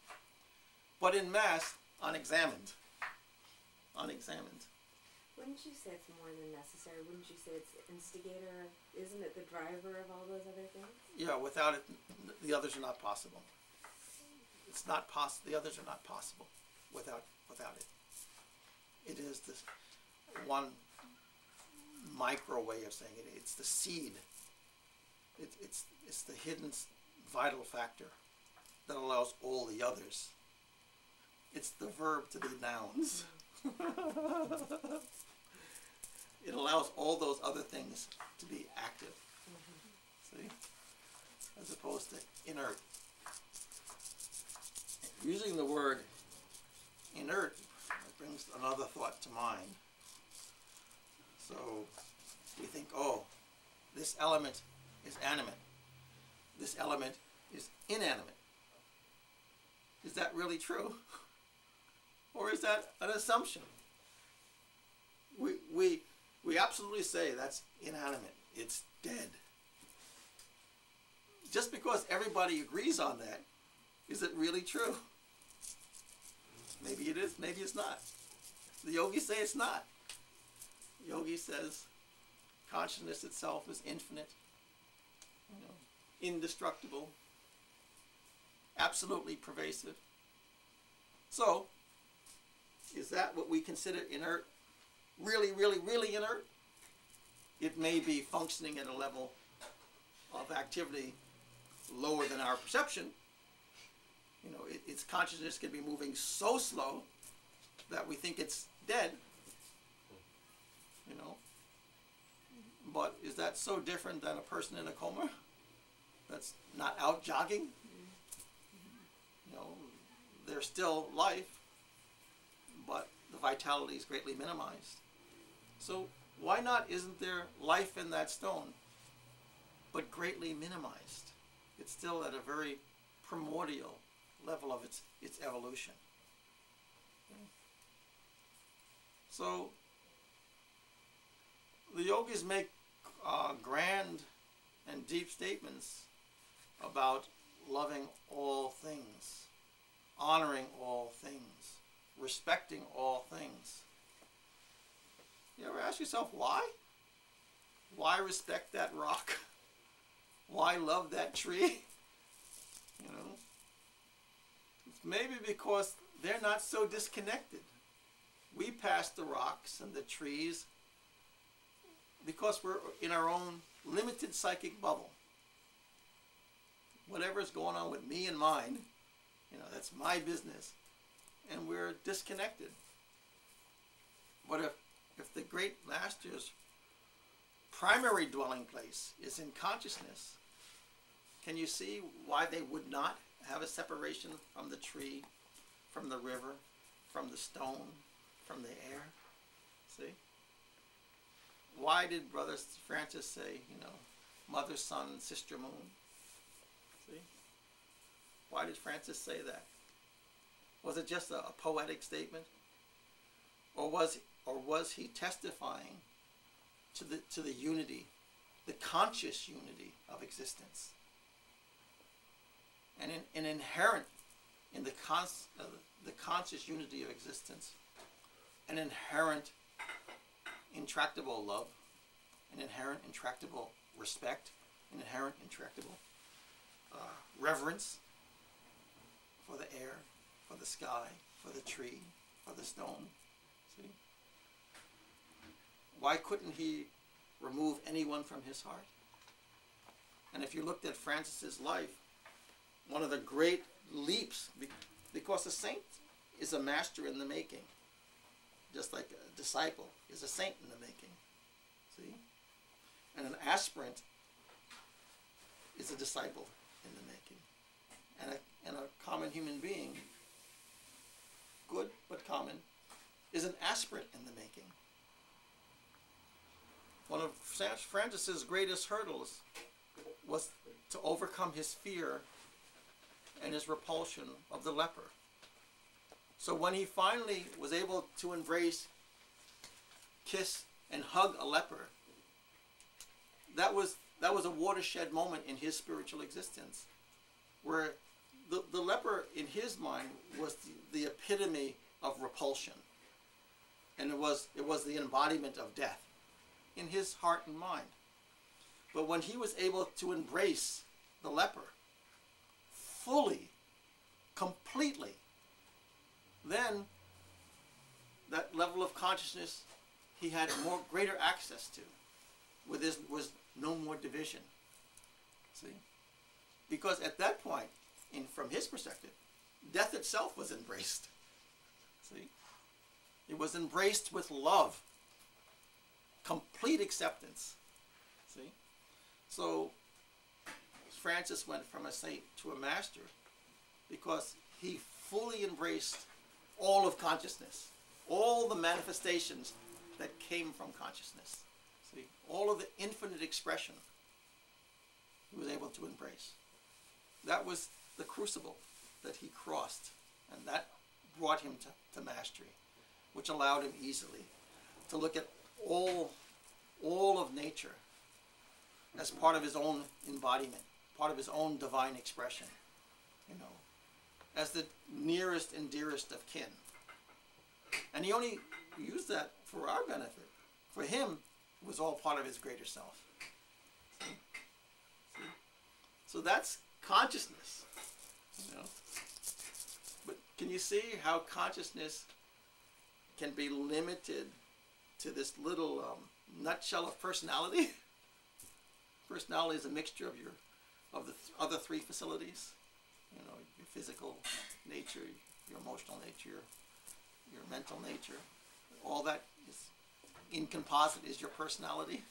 but in mass, unexamined. Unexamined. Wouldn't you say it's more than necessary? Wouldn't you say it's instigator? Isn't it the driver of all those other things? Yeah, without it, the others are not possible. It's not possible, the others are not possible without, without it. It is this one micro way of saying it. It's the seed. It, it's, it's the hidden vital factor that allows all the others. It's the verb to the nouns. It allows all those other things to be active. See? As opposed to inert. Using the word inert brings another thought to mind. So we think, oh, this element is animate. This element is inanimate. Is that really true? Or is that an assumption? We, we, we absolutely say that's inanimate. It's dead. Just because everybody agrees on that, is it really true? Maybe it is, maybe it's not. The yogis say it's not. The yogi says consciousness itself is infinite, you know, indestructible, absolutely pervasive. So, is that what we consider inert? Really, really, really inert? It may be functioning at a level of activity lower than our perception. You know, it, its consciousness can be moving so slow that we think it's dead, you know. But is that so different than a person in a coma that's not out jogging? You know, there's still life, but the vitality is greatly minimized. So why not isn't there life in that stone, but greatly minimized? It's still at a very primordial level of its, its evolution. So the yogis make uh, grand and deep statements about loving all things, honoring all things, respecting all things. You ever ask yourself why? Why respect that rock? Why love that tree? You know? Maybe because they're not so disconnected. We pass the rocks and the trees because we're in our own limited psychic bubble. Whatever's going on with me and mine, you know, that's my business. And we're disconnected. But if, if the great master's primary dwelling place is in consciousness, can you see why they would not have a separation from the tree, from the river, from the stone, from the air? See? Why did Brother Francis say, you know, mother, sun, sister, moon? See? Why did Francis say that? Was it just a, a poetic statement? Or was, or was he testifying to the, to the unity, the conscious unity of existence? And, in, and inherent in the, cons, uh, the conscious unity of existence, an inherent intractable love, an inherent intractable respect, an inherent intractable uh, reverence for the air, for the sky, for the tree, for the stone. See? Why couldn't he remove anyone from his heart? And if you looked at Francis's life, one of the great leaps, because a saint is a master in the making, just like a disciple is a saint in the making. See? And an aspirant is a disciple in the making. And a, and a common human being, good but common, is an aspirant in the making. One of Francis's greatest hurdles was to overcome his fear and his repulsion of the leper. So when he finally was able to embrace, kiss, and hug a leper, that was, that was a watershed moment in his spiritual existence, where the, the leper, in his mind, was the, the epitome of repulsion. And it was, it was the embodiment of death, in his heart and mind. But when he was able to embrace the leper, fully, completely, then that level of consciousness he had more greater access to, where there was no more division. See? Because at that point, And from his perspective, death itself was embraced. See? It was embraced with love. Complete acceptance. See? So Francis went from a saint to a master because he fully embraced all of consciousness, all the manifestations that came from consciousness. See? All of the infinite expression he was able to embrace. That was the crucible that he crossed, and that brought him to, to mastery, which allowed him easily to look at all, all of nature as part of his own embodiment, part of his own divine expression, you know, as the nearest and dearest of kin. And he only used that for our benefit. For him, it was all part of his greater self. See? See? So that's consciousness, you know. But can you see how consciousness can be limited to this little um, nutshell of personality? Personality is a mixture of your, of the th other three facilities, you know, your physical nature, your emotional nature, your mental nature. All that is in composite is your personality,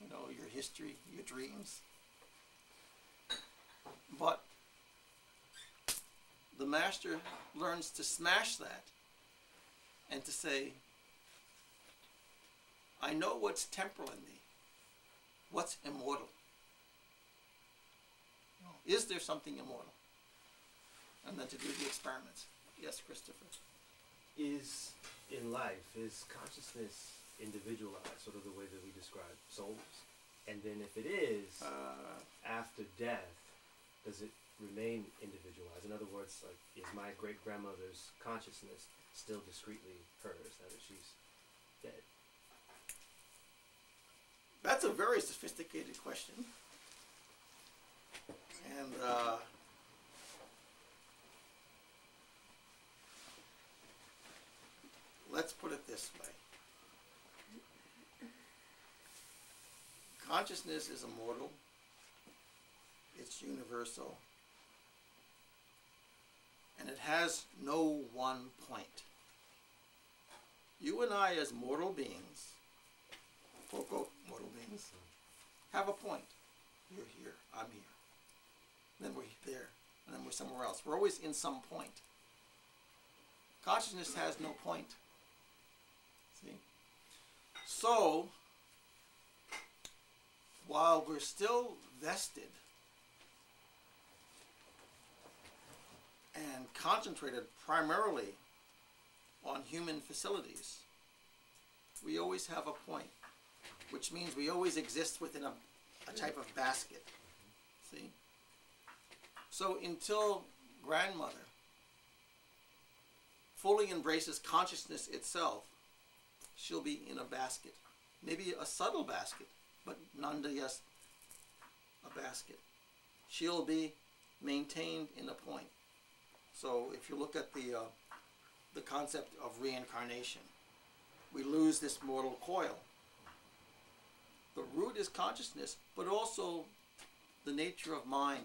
you know, your history, your dreams. But the master learns to smash that and to say, I know what's temporal in thee, what's immortal. Is there something immortal? And then to do the experiments. Yes, Christopher. Is in life, is consciousness individualized, sort of the way that we describe souls? And then if it is, uh, after death, does it remain individualized? In other words, like, is my great-grandmother's consciousness still discreetly hers now that she's dead? That's a very sophisticated question. And uh, let's put it this way. Consciousness is immortal. It's universal, and it has no one point. You and I, as mortal beings, quote, quote, mortal beings, have a point. You're here, I'm here, and then we're there, and then we're somewhere else. We're always in some point. Consciousness has no point. See? So, while we're still vested and concentrated primarily on human facilities, we always have a point, which means we always exist within a, a type of basket. See? So until grandmother fully embraces consciousness itself, she'll be in a basket. Maybe a subtle basket, but nonetheless a basket. She'll be maintained in a point. So if you look at the, uh, the concept of reincarnation, we lose this mortal coil. The root is consciousness, but also the nature of mind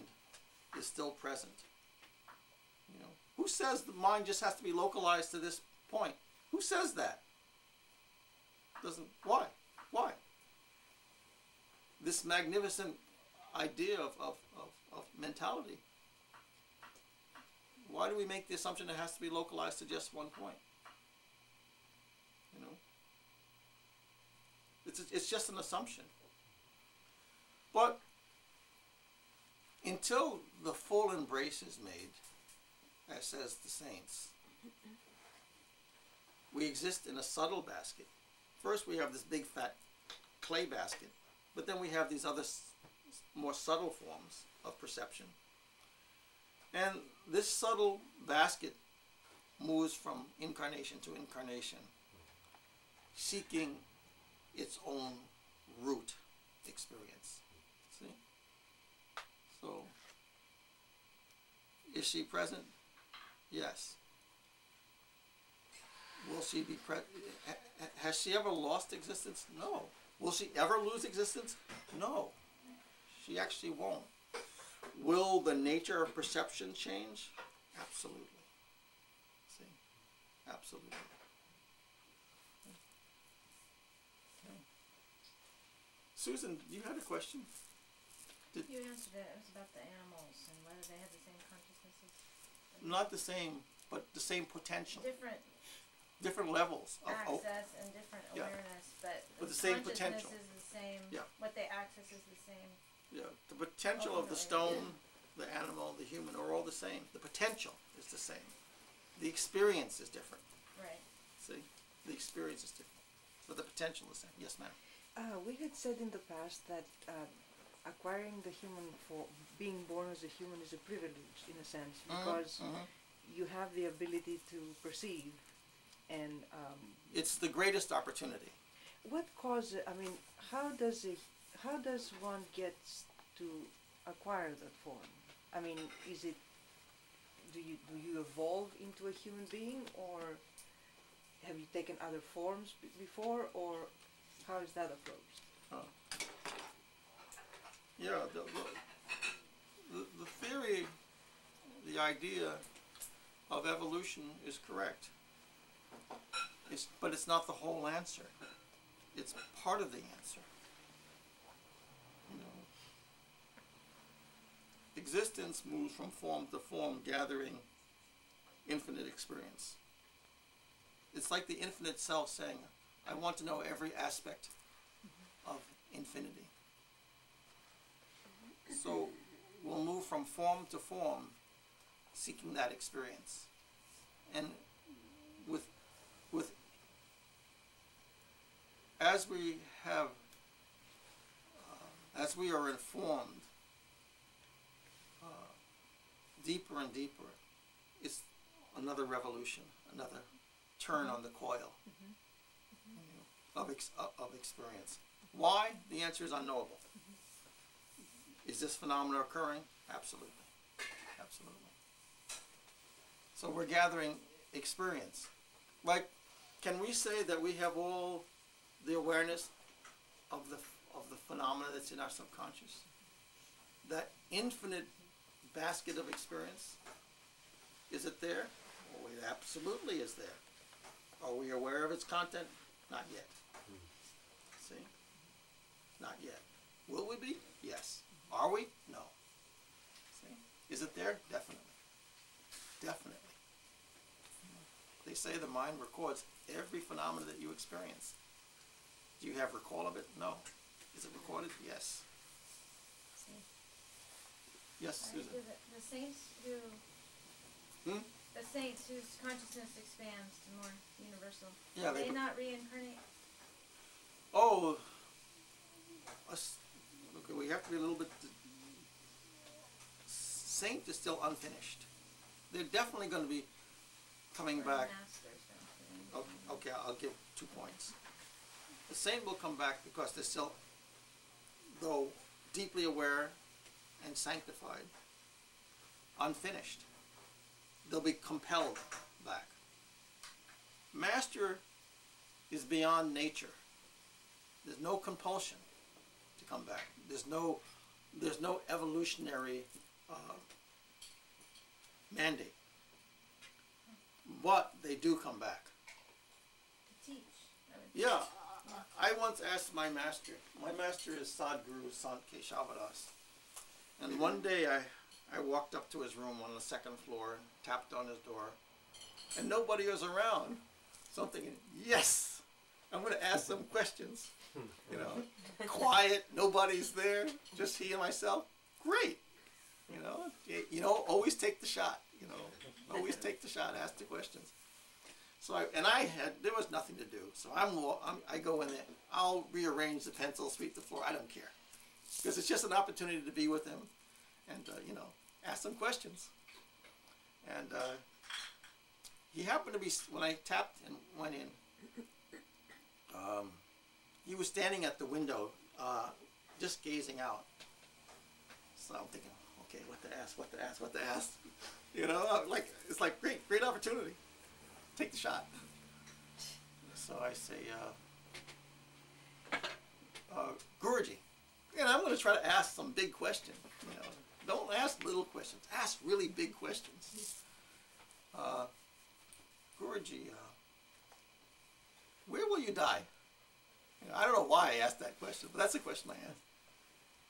is still present. You know, who says the mind just has to be localized to this point? Who says that? Doesn't, why? Why? This magnificent idea of, of, of, of mentality. Why do we make the assumption it has to be localized to just one point? You know, it's it's just an assumption. But until the full embrace is made, as says the saints, we exist in a subtle basket. First, we have this big fat clay basket, but then we have these other more subtle forms of perception. And this subtle basket moves from incarnation to incarnation, seeking its own root experience. See? So, is she present? Yes. Will she be present? Has she ever lost existence? No. Will she ever lose existence? No. She actually won't. Will the nature of perception change? Absolutely. See? Absolutely. Okay. Susan, you had a question? Did you answered it. It was about the animals and whether they had the same consciousnesses. Not the same, but the same potential. Different. Different levels of access and different awareness, yeah. but, but the, the same potential is the same. Yeah. What they access is the same. Yeah. The potential oh, of the stone, yeah. the animal, the human are all the same. The potential is the same. The experience is different. Right. See, the experience is different, but the potential is the same. Yes, ma'am. Uh, we had said in the past that uh, acquiring the human form, being born as a human, is a privilege in a sense because mm-hmm. you have the ability to perceive. And um, it's the greatest opportunity. What causes? I mean, how does it? How does one get to acquire that form? I mean, is it? Do you do you evolve into a human being, or have you taken other forms before, or how is that approached? Oh. Yeah, the the, the theory, the idea of evolution is correct. It's, but it's not the whole answer. It's part of the answer. You know, existence moves from form to form, gathering infinite experience. It's like the infinite self saying, I want to know every aspect of infinity. So we'll move from form to form, seeking that experience. And with With, as we have, uh, as we are informed uh, deeper and deeper, it's another revolution, another turn on the coil mm-hmm. Mm-hmm. You know, of, ex of experience. Why? The answer is unknowable. Mm-hmm. Is this phenomenon occurring? Absolutely. Absolutely. So we're gathering experience. Like, can we say that we have all the awareness of the, of the phenomena that's in our subconscious? That infinite basket of experience? Is it there? Oh, it absolutely is there. Are we aware of its content? Not yet. See? Not yet. Will we be? Yes. Are we? No. See? Is it there? Definitely. Definitely. They say the mind records every phenomena that you experience. Do you have recall of it? No. Is it recorded? Yes. See. Yes, Susan. Right, the, the saints who, hmm? the saints whose consciousness expands to more universal. Yeah, they, they not reincarnate? Oh, us, okay, we have to be a little bit, saint is still unfinished. They're definitely going to be coming back. Okay, okay, I'll give two points. The saint will come back because they're still, though deeply aware and sanctified, unfinished. They'll be compelled back. Master is beyond nature. There's no compulsion to come back. There's no, there's no evolutionary uh, mandate. But they do come back. To teach. Yeah. I, I once asked my master. My master is Sadhguru Sant Keshavadas. And one day I, I walked up to his room on the second floor, tapped on his door, and nobody was around. So I'm thinking, yes, I'm going to ask some questions. You know, quiet, nobody's there, just he and myself. Great. You know, you know, always take the shot. You know, always take the shot. Ask the questions. So, I, and I had there was nothing to do. So I'm, I'm I go in there. I'll rearrange the pencil, sweep the floor. I don't care, because it's just an opportunity to be with him, and uh, you know, ask some questions. And uh, he happened to be when I tapped and went in. Um, he was standing at the window, uh, just gazing out. So I'm thinking, okay, what to ask, what to ask, what to ask. You know, like it's like great, great opportunity. Take the shot. So I say, uh, uh, Guruji, and I'm going to try to ask some big question. You know, Don't ask little questions. Ask really big questions. Uh, Guruji, uh, where will you die? You know, I don't know why I asked that question, but that's the question I asked.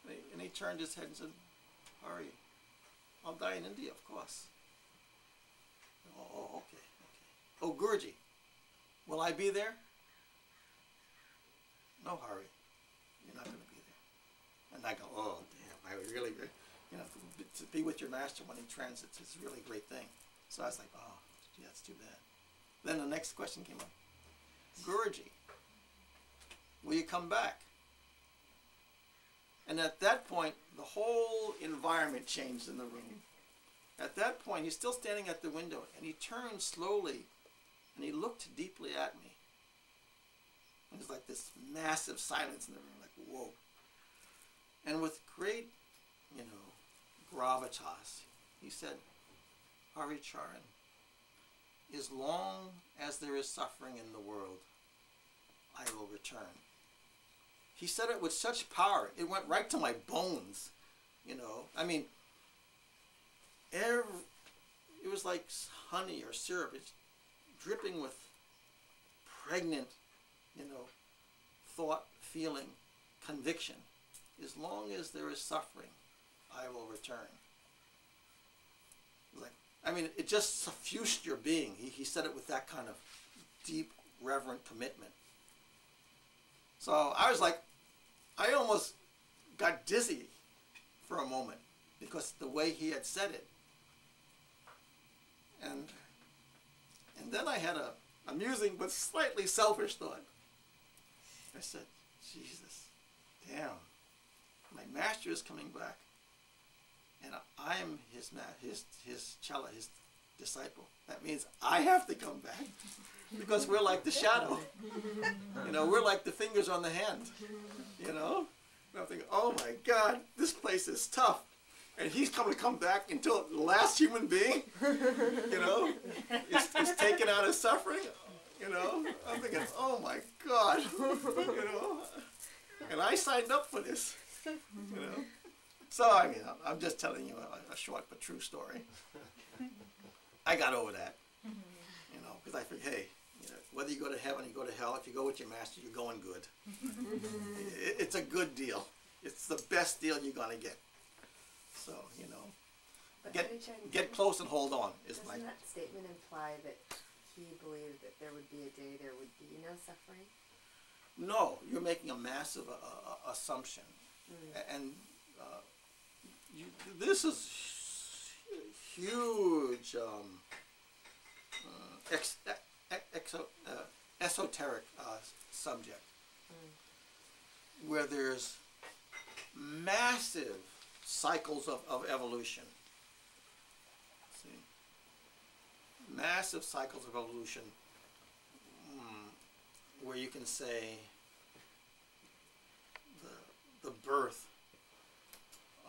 And he, and he turned his head and said, Hari, I'll die in India, of course. Oh, oh okay, okay. Oh, Guruji, will I be there? No, Hari, you're not going to be there. And I go, oh, damn, I would really, you know, to be with your master when he transits is a really great thing. So I was like, oh, gee, that's too bad. Then the next question came up. Guruji, will you come back? And at that point, the whole environment changed in the room. At that point, he's still standing at the window, and he turned slowly, and he looked deeply at me. And there's like this massive silence in the room, like, whoa. And with great, you know, gravitas, he said, Haricharan, as long as there is suffering in the world, I will return. He said it with such power, it went right to my bones, you know. I mean, every, it was like honey or syrup. It's dripping with pregnant, you know, thought, feeling, conviction. As long as there is suffering, I will return. Like, I mean, it just suffused your being. He, he said it with that kind of deep, reverent commitment. So I was like, I almost got dizzy for a moment because the way he had said it. And, and then I had a amusing but slightly selfish thought. I said, Jesus, damn, my master is coming back, and I'm his his his chela, his disciple. That means I have to come back because we're like the shadow. You know, we're like the fingers on the hand. You know, and I'm thinking, oh my God, this place is tough, and he's coming to come back until the last human being, you know, is, is taken out of suffering. You know, I'm thinking, oh my God, you know, and I signed up for this. You know, so I mean, I'm just telling you a, a short but true story. I got over that, you know, because I think, hey, you know, whether you go to heaven or you go to hell, if you go with your master, you're going good. it, it's a good deal. It's the best deal you're going to get. So, you know, get, get close and hold on. Doesn't my, that statement imply that he believed that there would be a day there would be no suffering? No, you're making a massive uh, uh, assumption. Mm. And uh, you, this is huge um, uh, ex ex uh, esoteric uh, subject mm. where there's massive cycles of, of evolution. See, massive cycles of evolution mm, where you can say the, the birth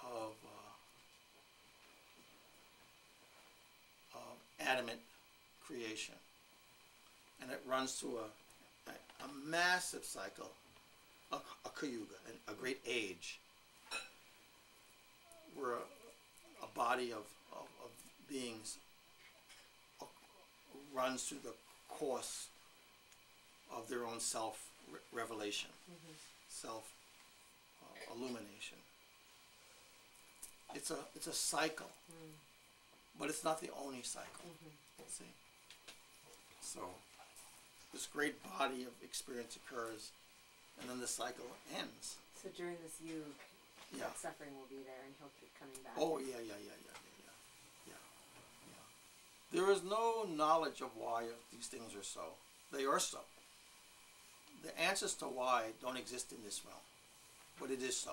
of uh, of adamant creation, and it runs through a, a, a massive cycle, a, a Kayuga, a, a great age, where a, a body of, of, of beings runs through the course of their own self-revelation, mm-hmm. self-illumination. Uh, it's a it's a cycle. Mm. But it's not the only cycle, mm-hmm. see. So this great body of experience occurs, and then the cycle ends. So during this you, yeah. that suffering will be there, and he'll keep coming back. Oh, yeah, yeah, yeah, yeah, yeah, yeah, yeah. There is no knowledge of why these things are so. They are so. The answers to why don't exist in this realm, but it is so.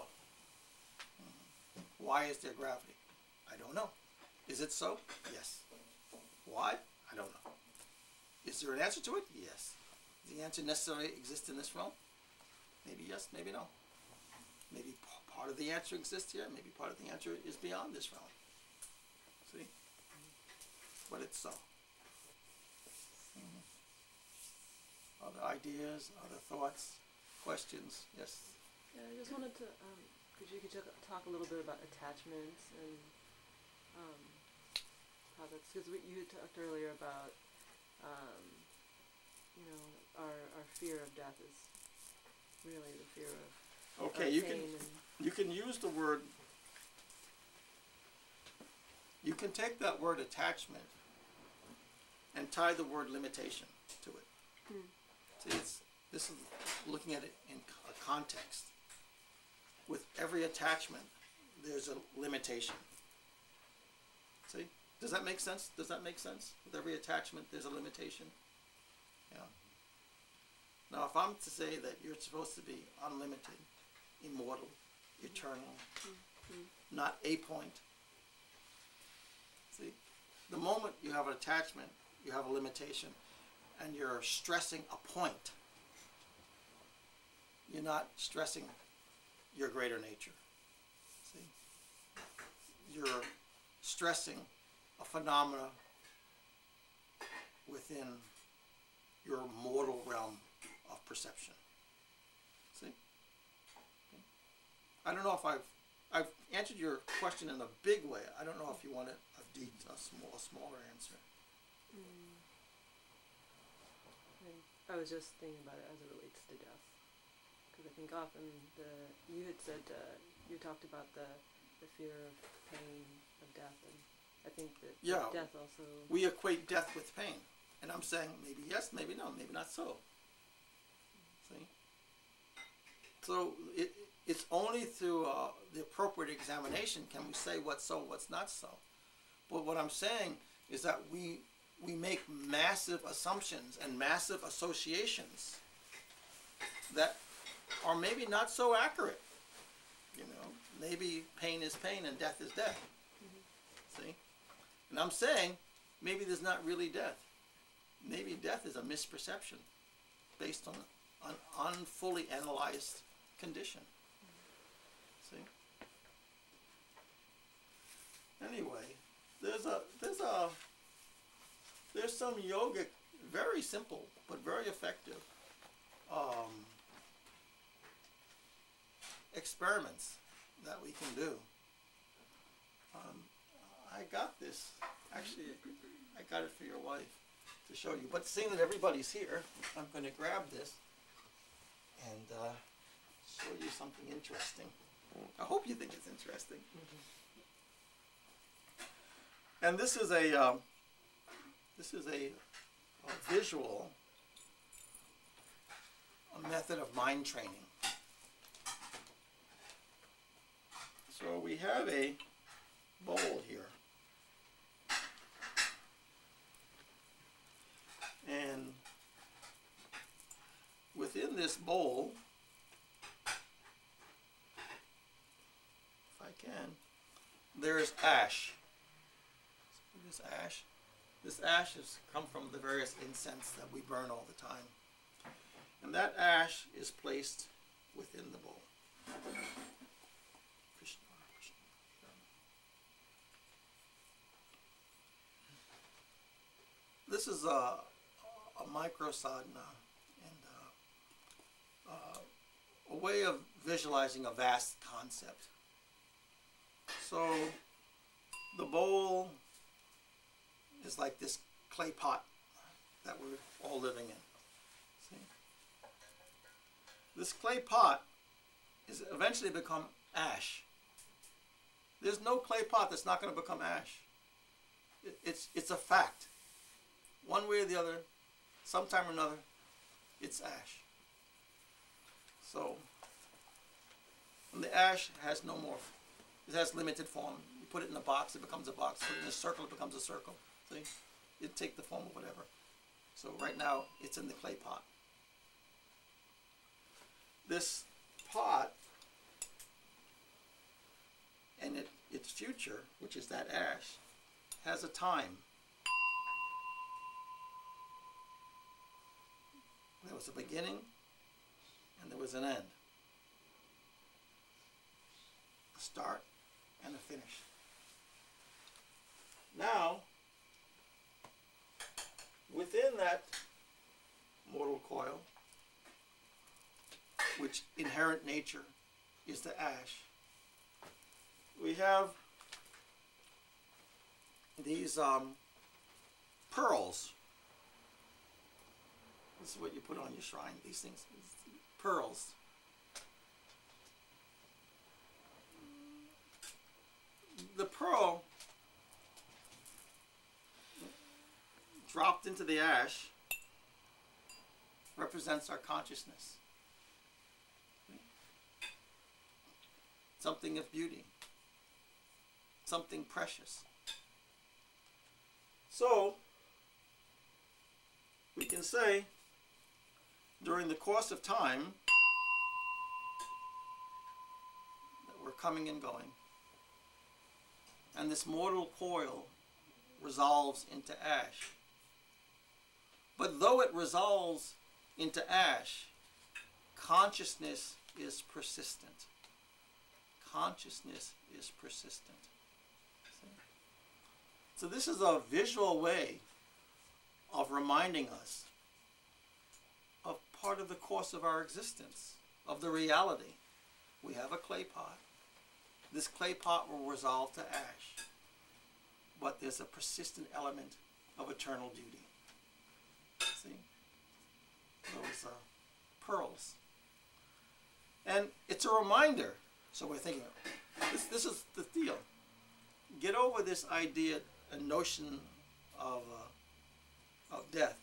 Mm-hmm. Why is there gravity? I don't know. Is it so? Yes. Why? I don't know. Is there an answer to it? Yes. Does the answer necessarily exist in this realm? Maybe yes, maybe no. Maybe part of the answer exists here, maybe part of the answer is beyond this realm. See? But it's so. Mm-hmm. Other ideas, other thoughts, questions? Yes? Yeah, I just wanted to um, Could you, could you talk a little bit about attachments and um, how that's, because you talked earlier about um, you know, our our fear of death is really the fear of okay. Of you pain can and you can use the word. You can take that word attachment and tie the word limitation to it. Hmm. See, it's, this is looking at it in a context. With every attachment, there's a limitation. See? Does that make sense? Does that make sense? With every attachment, there's a limitation. Yeah. Now, if I'm to say that you're supposed to be unlimited, immortal, eternal, mm-hmm. not a point, see? The moment you have an attachment, you have a limitation, and you're stressing a point, you're not stressing your greater nature. See? You're stressing a phenomena within your mortal realm of perception. See? Okay. I don't know if I've I've answered your question in a big way. I don't know if you want a, a, deep, a, small, a smaller answer. Mm. I was just thinking about it as it relates to death. Because I think often the you had said, uh, you talked about the, the fear of pain, of death, and I think that yeah, death also... We equate death with pain. And I'm saying maybe yes, maybe no, maybe not so. Mm. See? So it, it's only through uh, the appropriate examination can we say what's so, what's not so. But what I'm saying is that we we make massive assumptions and massive associations that are maybe not so accurate. You know, maybe pain is pain and death is death. Mm-hmm. See? And I'm saying maybe there's not really death. Maybe death is a misperception based on an unfully analyzed condition. See? Anyway, there's a there's a there's some yogic, very simple but very effective um, experiments that we can do. Um, I got this actually. I got it for your wife to show you. But seeing that everybody's here, I'm going to grab this and uh, show you something interesting. I hope you think it's interesting. Mm-hmm. And this is a um, this is a, a visual, a method of mind training. So we have a bowl here, and within this bowl, if I can, there is ash. So this ash, this ash has come from the various incense that we burn all the time, and that ash is placed within the bowl. Krishna, Krishna. This is a, a micro sadhana and a, a, a way of visualizing a vast concept. So the bowl is like this clay pot that we're all living in. See? This clay pot is eventually become ash. There's no clay pot that's not going to become ash. It, it's, it's a fact. One way or the other, sometime or another, it's ash. So, and the ash has no more. It has limited form. You put it in a box, it becomes a box. Put it in a circle, it becomes a circle. See? It'd take the form of whatever. So right now, it's in the clay pot. This pot and it, its future, which is that ash, has a time. There was a beginning and there was an end. A start and a finish. Now, within that mortal coil, which inherent nature is the ash, we have these um, pearls. This is what you put on your shrine, these things, these pearls. The pearl dropped into the ash represents our consciousness. Something of beauty, something precious. So, we can say, during the course of time, that we're coming and going. And this mortal coil resolves into ash. But though it resolves into ash, consciousness is persistent. Consciousness is persistent. See? So this is a visual way of reminding us of part of the course of our existence, of the reality. We have a clay pot. This clay pot will resolve to ash, but there's a persistent element of eternal duty. See? Those uh, pearls. And it's a reminder. So we're thinking, this, this is the deal. Get over this idea, a notion of, uh, of death.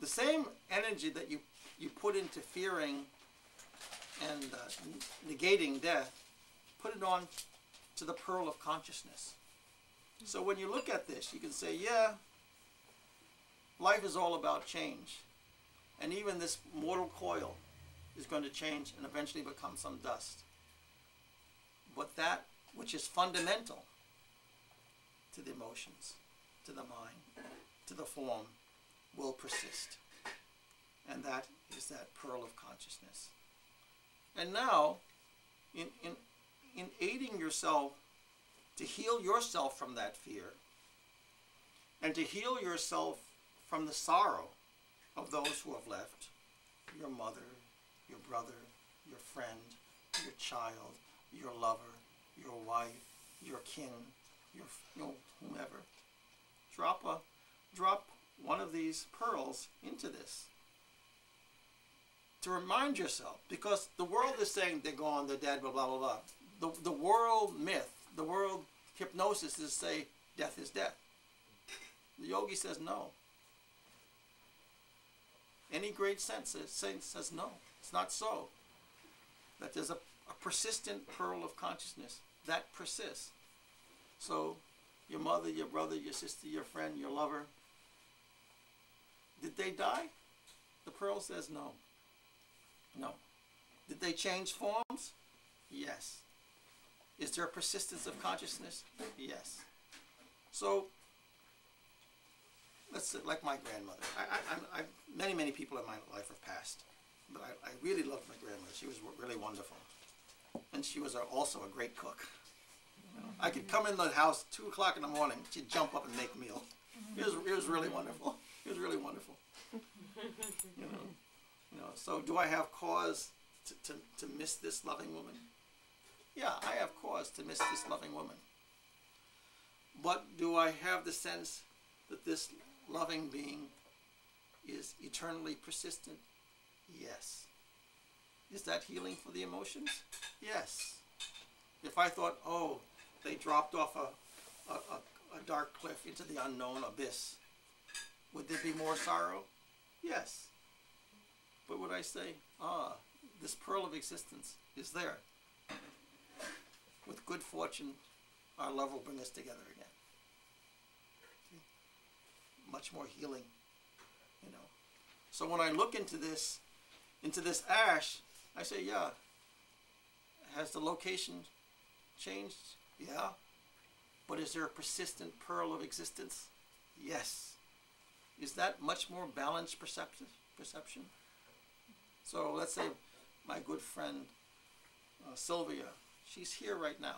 The same energy that you, you put into fearing and uh, negating death, put it on to the pearl of consciousness. So when you look at this, you can say, yeah, life is all about change. And even this mortal coil is going to change and eventually become some dust. But that which is fundamental to the emotions, to the mind, to the form, will persist. And that is that pearl of consciousness. And now, in, in, in aiding yourself to heal yourself from that fear, and to heal yourself from the sorrow of those who have left, your mother, your brother, your friend, your child, your lover, your wife, your kin, your, you know, whomever. Drop a, drop one of these pearls into this to remind yourself, because the world is saying they're gone, they're dead, blah, blah, blah, blah. The, the world myth, the world hypnosis is say death is death. The yogi says no. Any great saint says, saint says no. It's not so. That there's a, a persistent pearl of consciousness that persists. So your mother, your brother, your sister, your friend, your lover, did they die? The pearl says no. No. Did they change forms? Yes. Is there a persistence of consciousness? Yes. So let's say, like my grandmother. I, I, I, many, many people in my life have passed. But I, I really loved my grandmother. She was really wonderful. And she was also a great cook. You know, I could come in the house two o'clock in the morning. She'd jump up and make meal. It was, it was really wonderful. It was really wonderful. You know, you know, so do I have cause to, to, to miss this loving woman? Yeah, I have cause to miss this loving woman. But do I have the sense that this loving being is eternally persistent? Yes. Is that healing for the emotions? Yes. If I thought, oh, they dropped off a, a, a, a dark cliff into the unknown abyss, would there be more sorrow? Yes. But would I say, ah, this pearl of existence is there. With good fortune, our love will bring us together again. Okay. Much more healing, you know. So when I look into this, into this ash, I say, yeah, has the location changed? Yeah. But is there a persistent pearl of existence? Yes. Is that much more balanced perception? perception? So let's say my good friend uh, Sylvia, she's here right now.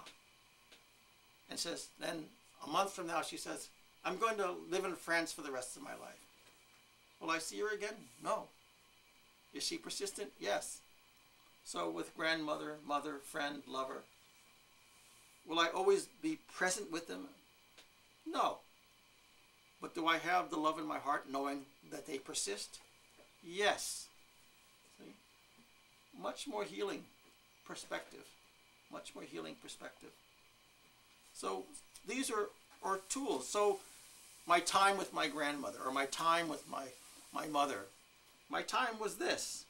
And says, then a month from now, she says, I'm going to live in France for the rest of my life. Will I see her again? No. Is she persistent? Yes. So with grandmother, mother, friend, lover, will I always be present with them? No. But do I have the love in my heart knowing that they persist? Yes. See? Much more healing perspective. Much more healing perspective. So these are, are tools. So my time with my grandmother, or my time with my, my mother, my time was this.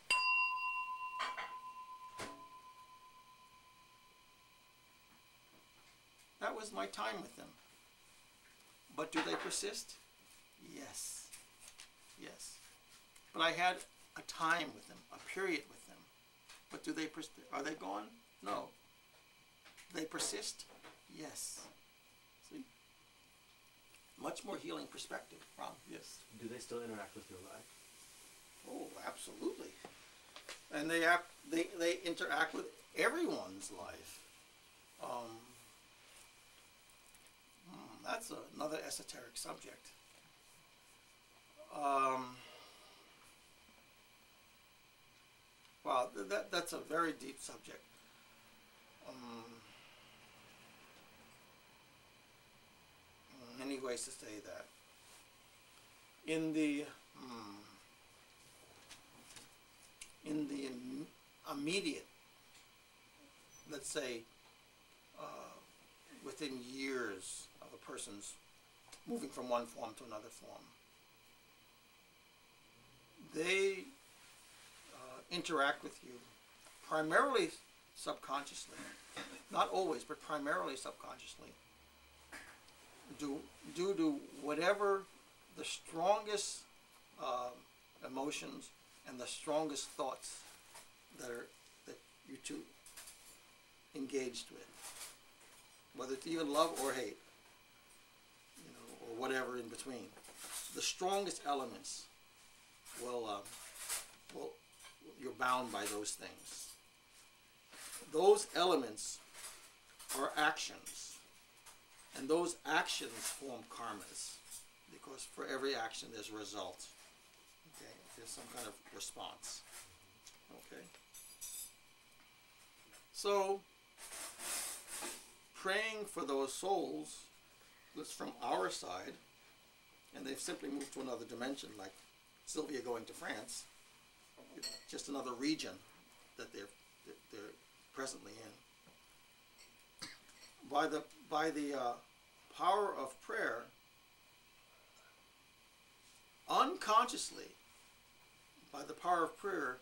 That was my time with them. But do they persist? Yes. Yes. But I had a time with them, a period with them. But do they persist? Are they gone? No. Do they persist? Yes. See? Much more healing perspective, Ram. Yes. Do they still interact with your life? Oh, absolutely. And they act, they, they interact with everyone's life. Um, Hmm, that's a, another esoteric subject. Um, wow, th that, that's a very deep subject. Um, many ways to say that. In the um, in the im immediate, let's say, uh, within years of a person's moving from one form to another form, they uh, interact with you primarily subconsciously, not always, but primarily subconsciously, due, due to whatever the strongest uh, emotions and the strongest thoughts that are that you two engaged with. Whether it's even love or hate, you know, or whatever in between, the strongest elements will, uh, will, you're bound by those things. Those elements are actions, and those actions form karmas, because for every action there's a result. Okay, there's some kind of response. Okay, so. Praying for those souls that's from our side, and they've simply moved to another dimension, like Sylvia going to France. It's just another region that they're that they're presently in. By the by the uh, power of prayer, unconsciously, by the power of prayer,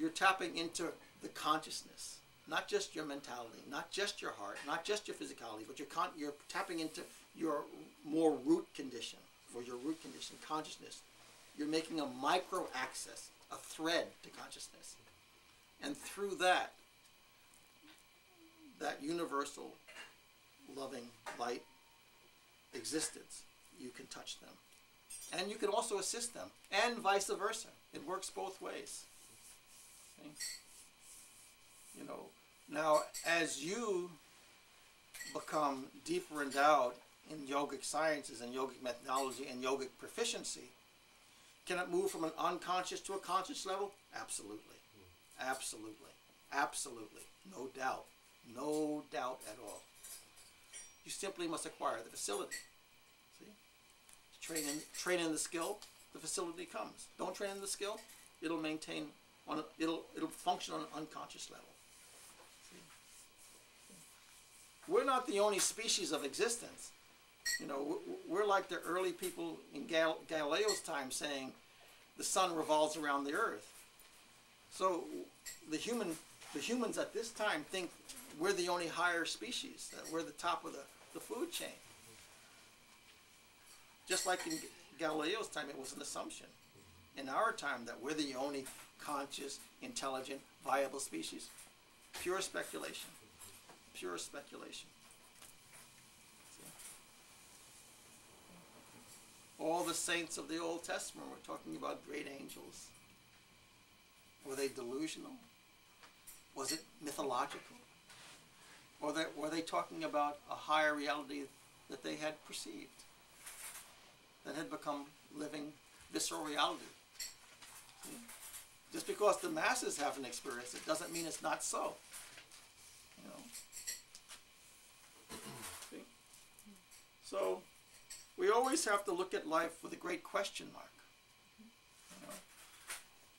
you're tapping into the consciousness. Not just your mentality, not just your heart, not just your physicality, but you're, con you're tapping into your more root condition, for your root condition, consciousness. You're making a micro access, a thread to consciousness. And through that, that universal, loving light existence, you can touch them. And you can also assist them, and vice versa. It works both ways. Okay? You know, now as you become deeper endowed in yogic sciences and yogic methodology and yogic proficiency, can it move from an unconscious to a conscious level? Absolutely. Absolutely. Absolutely. No doubt. No doubt at all. You simply must acquire the facility. See? Train in, train in the skill, the facility comes. Don't train in the skill, it'll maintain, on a, it'll, it'll function on an unconscious level. We're not the only species of existence. You know, we're like the early people in Gal Galileo's time saying the sun revolves around the earth. So the human, the humans at this time think we're the only higher species, that we're the top of the, the food chain. Just like in Galileo's time, it was an assumption. In our time, that we're the only conscious, intelligent, viable species. Pure speculation. Pure speculation. See? All the saints of the Old Testament were talking about great angels. Were they delusional? Was it mythological? Or they, were they talking about a higher reality that they had perceived, that had become living, visceral reality? See? Just because the masses haven't experienced it doesn't mean it's not so. You know? See? So we always have to look at life with a great question mark. You know?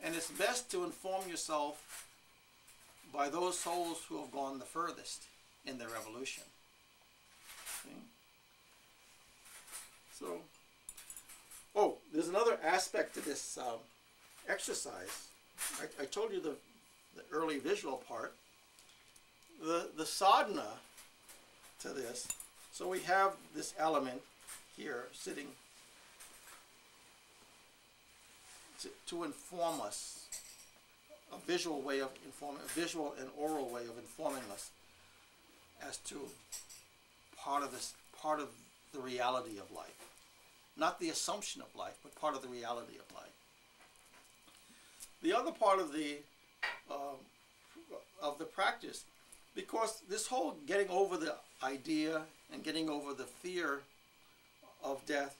And it's best to inform yourself by those souls who have gone the furthest in their evolution. See? So, oh, there's another aspect to this um, exercise. I, I told you the, the early visual part. The, the sadhana to this, so we have this element here sitting to, to inform us, a visual way of informing, a visual and oral way of informing us as to part of this, part of the reality of life. Not the assumption of life, but part of the reality of life. The other part of the uh, of the practice, because this whole getting over the idea and getting over the fear of death,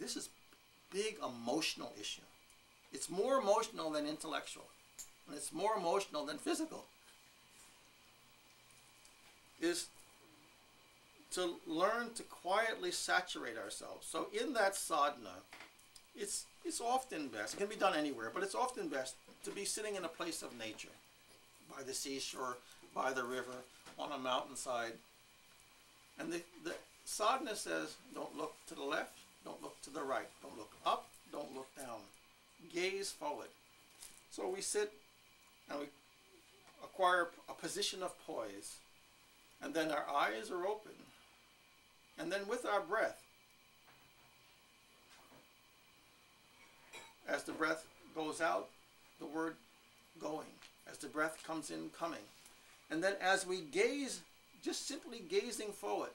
this is big emotional issue. It's more emotional than intellectual, and it's more emotional than physical. Is to learn to quietly saturate ourselves. So in that sadhana, it's, it's often best, it can be done anywhere, but it's often best to be sitting in a place of nature, by the seashore, by the river, on a mountainside. And the, the sadhana says, don't look to the left, don't look to the right, don't look up, don't look down. Gaze forward. So we sit and we acquire a position of poise, and then our eyes are open. And then with our breath, as the breath goes out, the word going. As the breath comes in, coming. And then as we gaze, just simply gazing forward.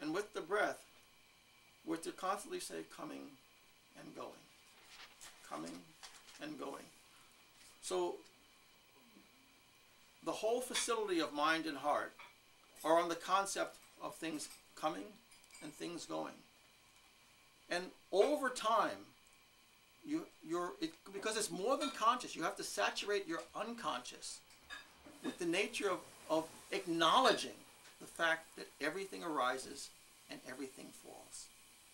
And with the breath, we're to constantly say coming and going. Coming and going. So the whole facility of mind and heart are on the concept of things coming and things going. And over time, You, you're, it, because it's more than conscious, you have to saturate your unconscious with the nature of, of acknowledging the fact that everything arises and everything falls.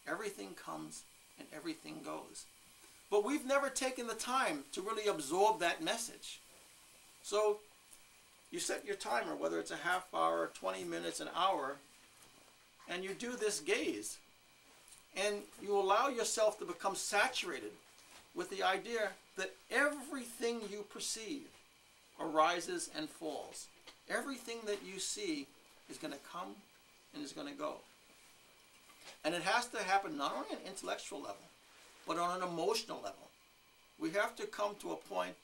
Everything comes and everything goes. But we've never taken the time to really absorb that message. So you set your timer, whether it's a half hour, twenty minutes, an hour, and you do this gaze. And you allow yourself to become saturated with the idea that everything you perceive arises and falls. Everything that you see is going to come and is going to go. And it has to happen not on an intellectual level, but on an emotional level. We have to come to a point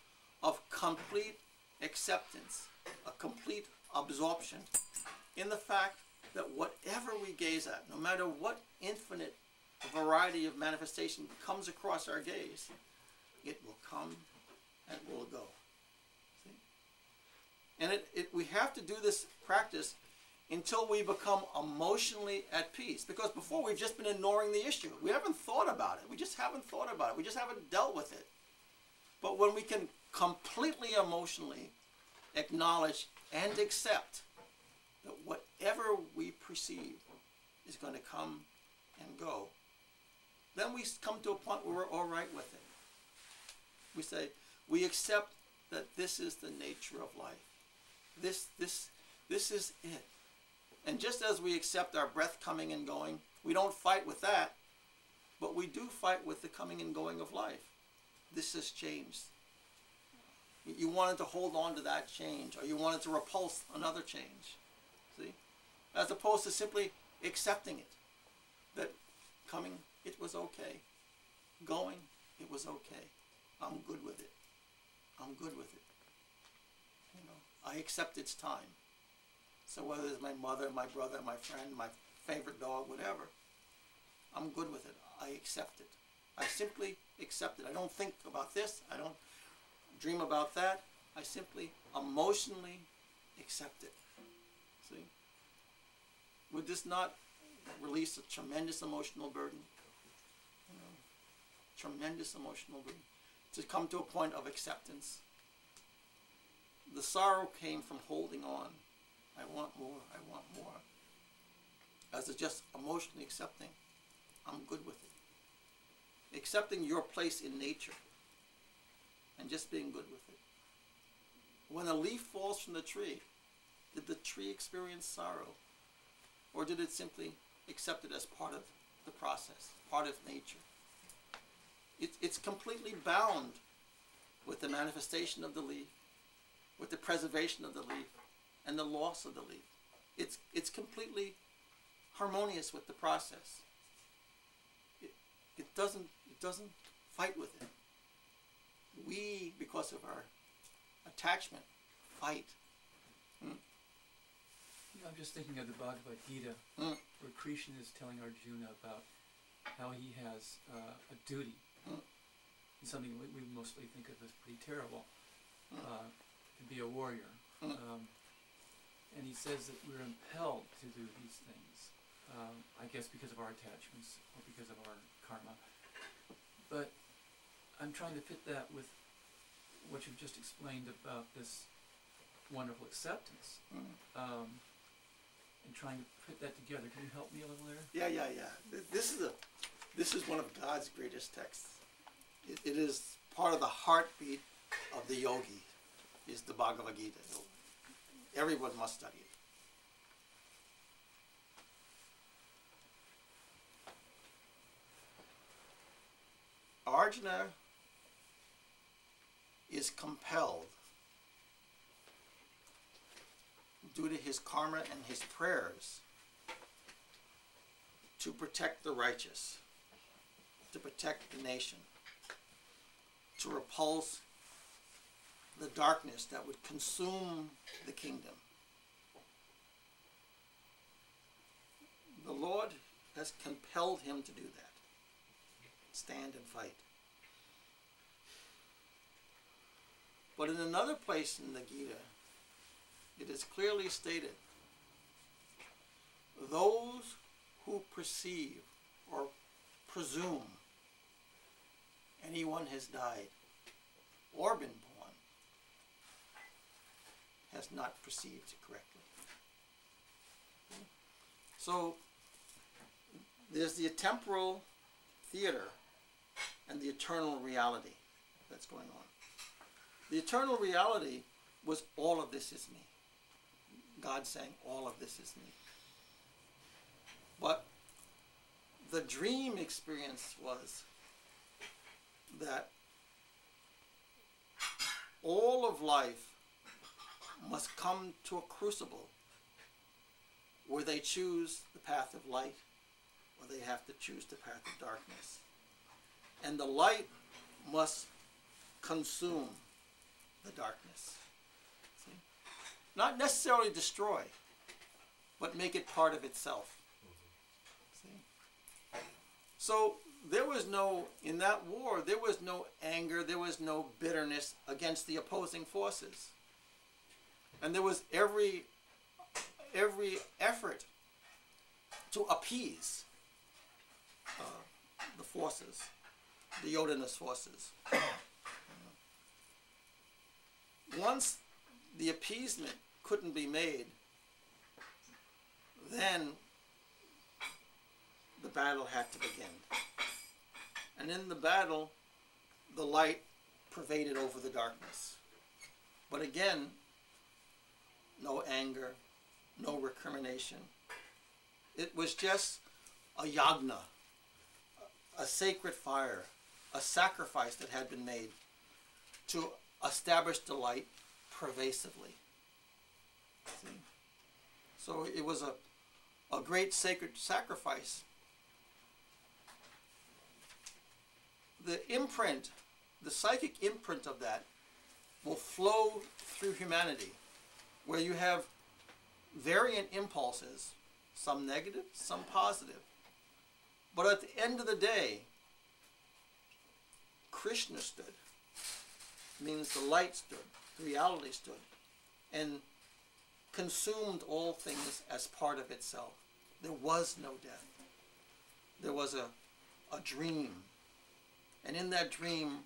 of complete acceptance, a complete absorption in the fact that whatever we gaze at, no matter what infinite variety of manifestation comes across our gaze, it will come and it will go. See? And it, it, we have to do this practice until we become emotionally at peace. Because before we've just been ignoring the issue. We haven't thought about it. We just haven't thought about it. We just haven't dealt with it. But when we can completely emotionally acknowledge and accept that whatever we perceive is going to come and go, then we come to a point where we're all right with it. We say, we accept that this is the nature of life. This, this, this is it. And just as we accept our breath coming and going, we don't fight with that, but we do fight with the coming and going of life. This has changed. You wanted to hold on to that change, or you wanted to repulse another change. See? As opposed to simply accepting it. That coming, it was okay. Going, it was okay. I'm good with it. I'm good with it. You know, I accept its time. So whether it's my mother, my brother, my friend, my favorite dog, whatever, I'm good with it. I accept it. I simply accept it. I don't think about this. I don't dream about that. I simply emotionally accept it. See? Would this not release a tremendous emotional burden? You know, tremendous emotional burden. to come to a point of acceptance. The sorrow came from holding on. I want more, I want more. As to just emotionally accepting, I'm good with it. Accepting your place in nature and just being good with it. When a leaf falls from the tree, did the tree experience sorrow? Or did it simply accept it as part of the process, part of nature? It, it's completely bound with the manifestation of the leaf, with the preservation of the leaf, and the loss of the leaf. It's, it's completely harmonious with the process. It, it, doesn't, it doesn't fight with it. We, because of our attachment, fight. Hmm? You know, I'm just thinking of the Bhagavad Gita, mm. where Krishna is telling Arjuna about how he has uh, a duty, mm. and something we, we mostly think of as pretty terrible, mm. uh, to be a warrior. Mm. Um, and he says that we're impelled to do these things, um, I guess because of our attachments or because of our karma. But I'm trying to fit that with what you've just explained about this wonderful acceptance. Mm. Um, and trying to put that together. Can you help me a little there? Yeah, yeah, yeah. This is a, this is one of God's greatest texts. It, it is part of the heartbeat of the yogi, is the Bhagavad Gita. Everyone must study it. Arjuna is compelled due to his karma and his prayers to protect the righteous, to protect the nation, to repulse the darkness that would consume the kingdom. The Lord has compelled him to do that. Stand and fight. But in another place in the Gita, it is clearly stated, those who perceive or presume anyone has died or been born has not perceived correctly. So there's the temporal theater and the eternal reality that's going on. The eternal reality was all of this is me. God saying, all of this is me. But the dream experience was that all of life must come to a crucible where they choose the path of light or they have to choose the path of darkness. And the light must consume the darkness. See? Not necessarily destroy, but make it part of itself. See? So there was no, in that war, there was no anger, there was no bitterness against the opposing forces. And there was every, every effort to appease uh, the forces, the Odinist forces. Once the appeasement couldn't be made, then the battle had to begin. And in the battle, the light pervaded over the darkness. But again, no anger, no recrimination. It was just a yagna, a sacred fire, a sacrifice that had been made to establish the light pervasively. See? So it was a, a great sacred sacrifice. The imprint, the psychic imprint of that will flow through humanity, where you have variant impulses, some negative, some positive. But at the end of the day, Krishna stood, means the light stood, the reality stood, and consumed all things as part of itself. There was no death. There was a, a dream. And in that dream,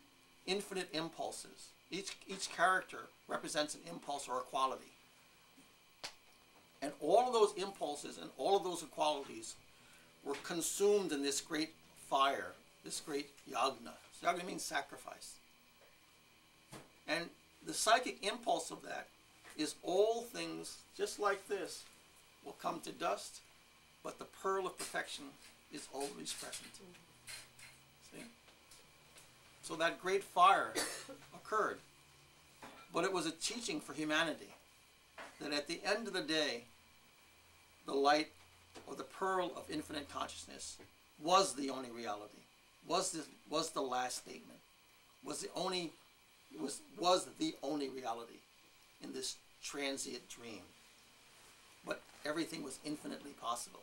infinite impulses. Each, each character represents an impulse or a quality. And all of those impulses and all of those qualities were consumed in this great fire, this great yagna. So yagna means sacrifice. And the psychic impulse of that is all things, just like this, will come to dust, but the pearl of perfection is always present. See? So that great fire occurred, but it was a teaching for humanity that at the end of the day, the light or the pearl of infinite consciousness was the only reality, was the, was the last statement, was the only, was, was the only reality in this transient dream. But everything was infinitely possible.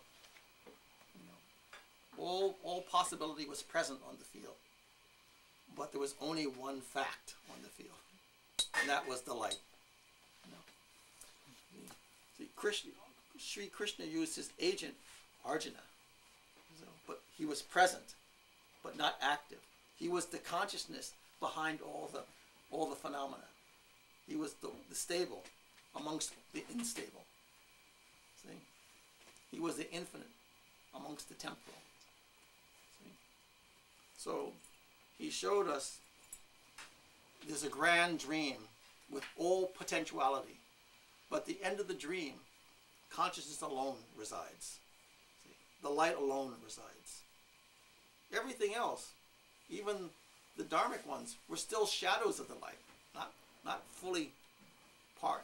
You know, all, all possibility was present on the field, but there was only one fact on the field, and that was the light. You know. See, Krishna, Sri Krishna used his agent, Arjuna, so, but he was present, but not active. He was the consciousness behind all the, all the phenomena. He was the, the stable amongst the unstable. See? He was the infinite amongst the temporal. See? So he showed us there's a grand dream with all potentiality, but at the end of the dream, consciousness alone resides. See? The light alone resides. Everything else, even the dharmic ones, were still shadows of the light, not, not fully part,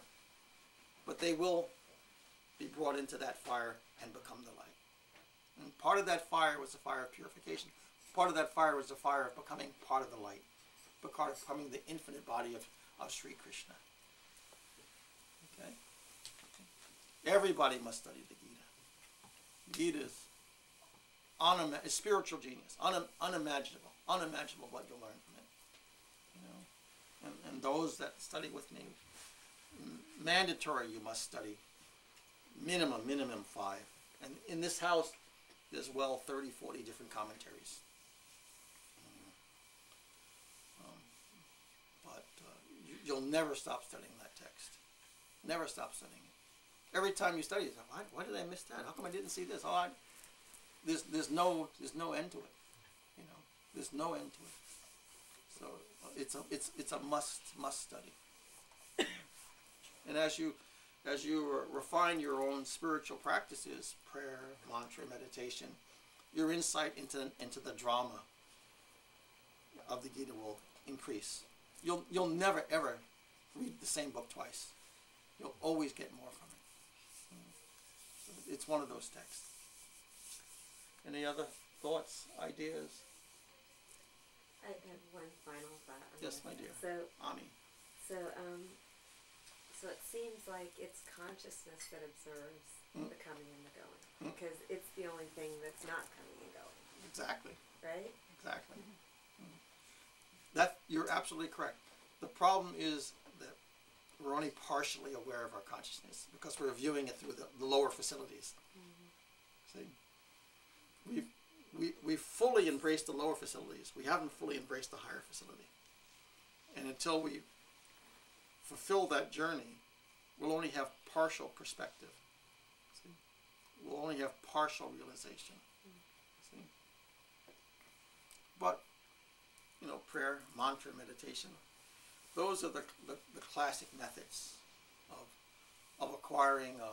but they will be brought into that fire and become the light. And part of that fire was the fire of purification. Part of that fire was the fire of becoming part of the light, becoming the infinite body of, of Sri Krishna. Okay? Everybody must study the Gita. Gita is, unima is spiritual genius, un unimaginable, unimaginable what you'll learn from it. You know? and, and those that study with me, mandatory you must study minimum, minimum five. And in this house, there's well thirty, forty different commentaries. Um, but uh, you, you'll never stop studying that text. Never stop studying it. Every time you study, you say, why, why did I miss that? How come I didn't see this? Oh, I, there's, there's, no, there's no end to it. You know, there's no end to it. So it's a, it's, it's a must, must study. And as you... As you refine your own spiritual practices, prayer, mantra, meditation, your insight into, into the drama of the Gita will increase. You'll, you'll never, ever read the same book twice. You'll always get more from it. So it's one of those texts. Any other thoughts, ideas? I have one final thought. Yes, my dear. So, Ami. So, um... So it seems like it's consciousness that observes mm. the coming and the going, mm. because it's the only thing that's not coming and going. Exactly. Right? Exactly. Mm-hmm. Mm. That, you're absolutely correct. The problem is that we're only partially aware of our consciousness because we're viewing it through the, the lower facilities. Mm-hmm. See? We've, we, we've fully embraced the lower facilities. We haven't fully embraced the higher facility. And until we fulfill that journey, we'll only have partial perspective. See? We'll only have partial realization. Mm. See? But, you know, prayer, mantra, meditation, those are the, the, the classic methods of, of acquiring a,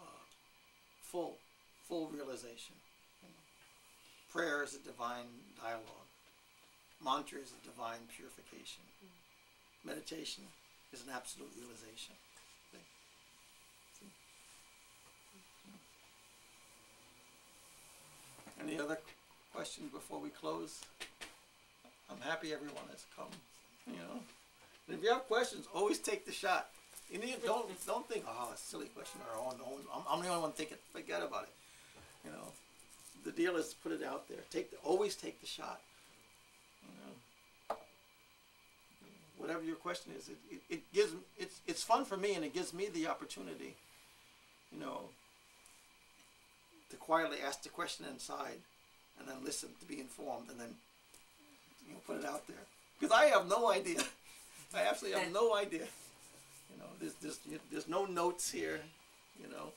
a full, full realization. You know? Prayer is a divine dialogue. Mantra is a divine purification. Mm. Meditation is an absolute realization. See? See? See? Any other questions before we close? I'm happy everyone has come. You know, and if you have questions, always take the shot. You need, don't don't think, oh, a silly question, or oh no, I'm, I'm the only one thinking. Forget about it. You know, the deal is put it out there. Take the, always take the shot. You know. Whatever your question is, it, it, it gives it's it's fun for me, and it gives me the opportunity, you know, to quietly ask the question inside, and then listen to be informed, and then you know put it out there. because I have no idea. I actually have no idea. You know, there's, there's, there's no notes here, you know.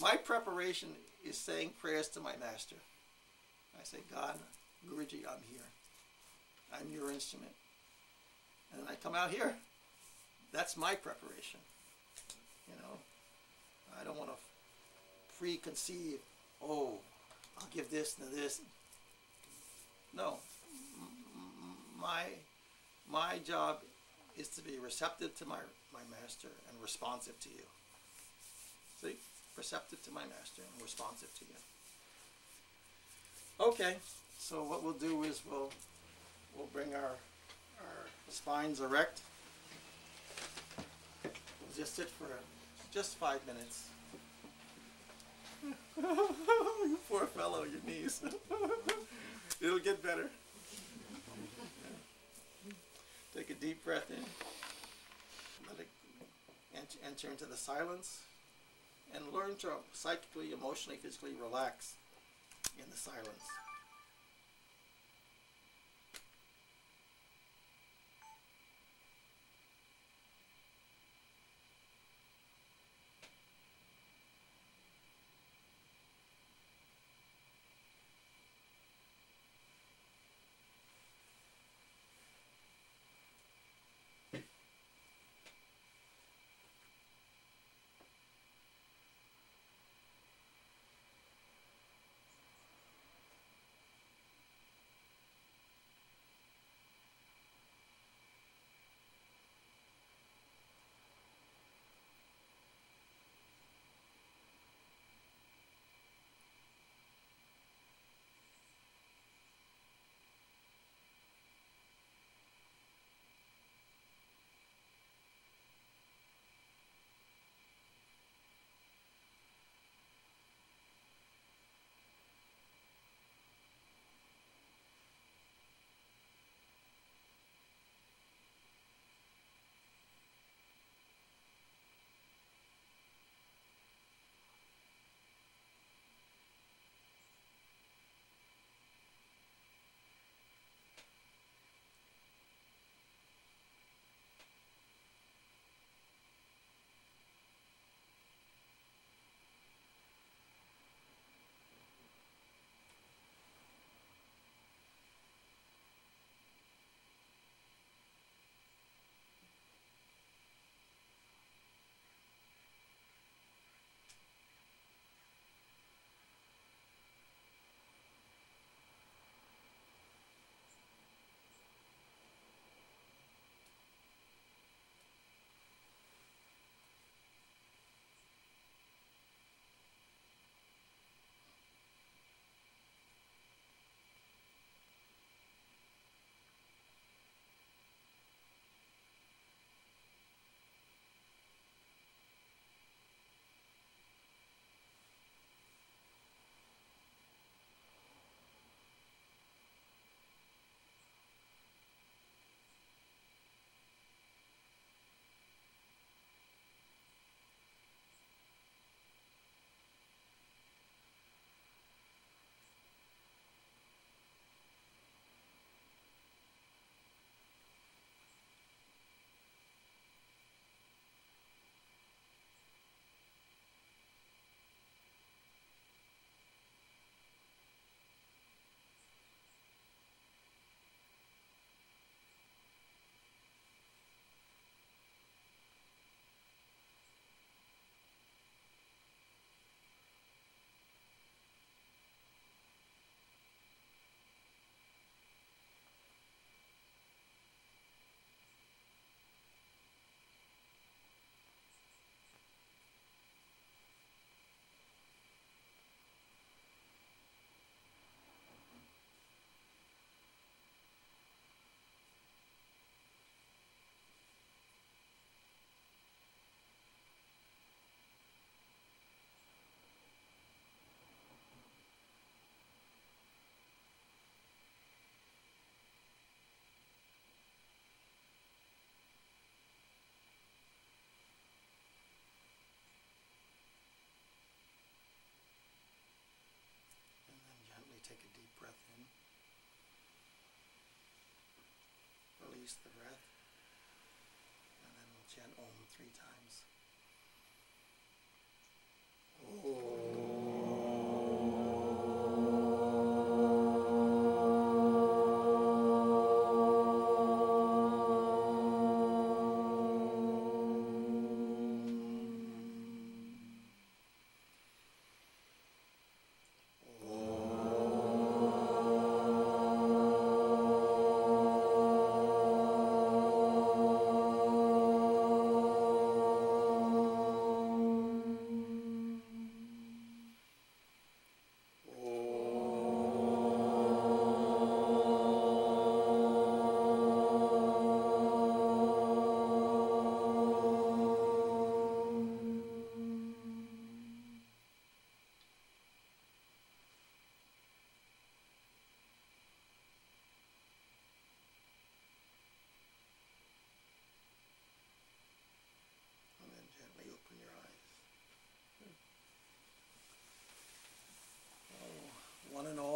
My preparation is saying prayers to my master. I say, God, Guruji, I'm here. I'm your instrument. And then I come out here. That's my preparation, you know. I don't want to preconceive, oh, I'll give this and this. No, my, my job is to be receptive to my, my master and responsive to you. See? Receptive to my master and responsive to you. Okay, so what we'll do is we'll, we'll bring our, our spines erect. We'll just sit for just five minutes. You poor fellow, your knees. It'll get better. Take a deep breath in. Let it ent enter into the silence. And learn to psychically, emotionally, physically relax in the silence. three times. One and all.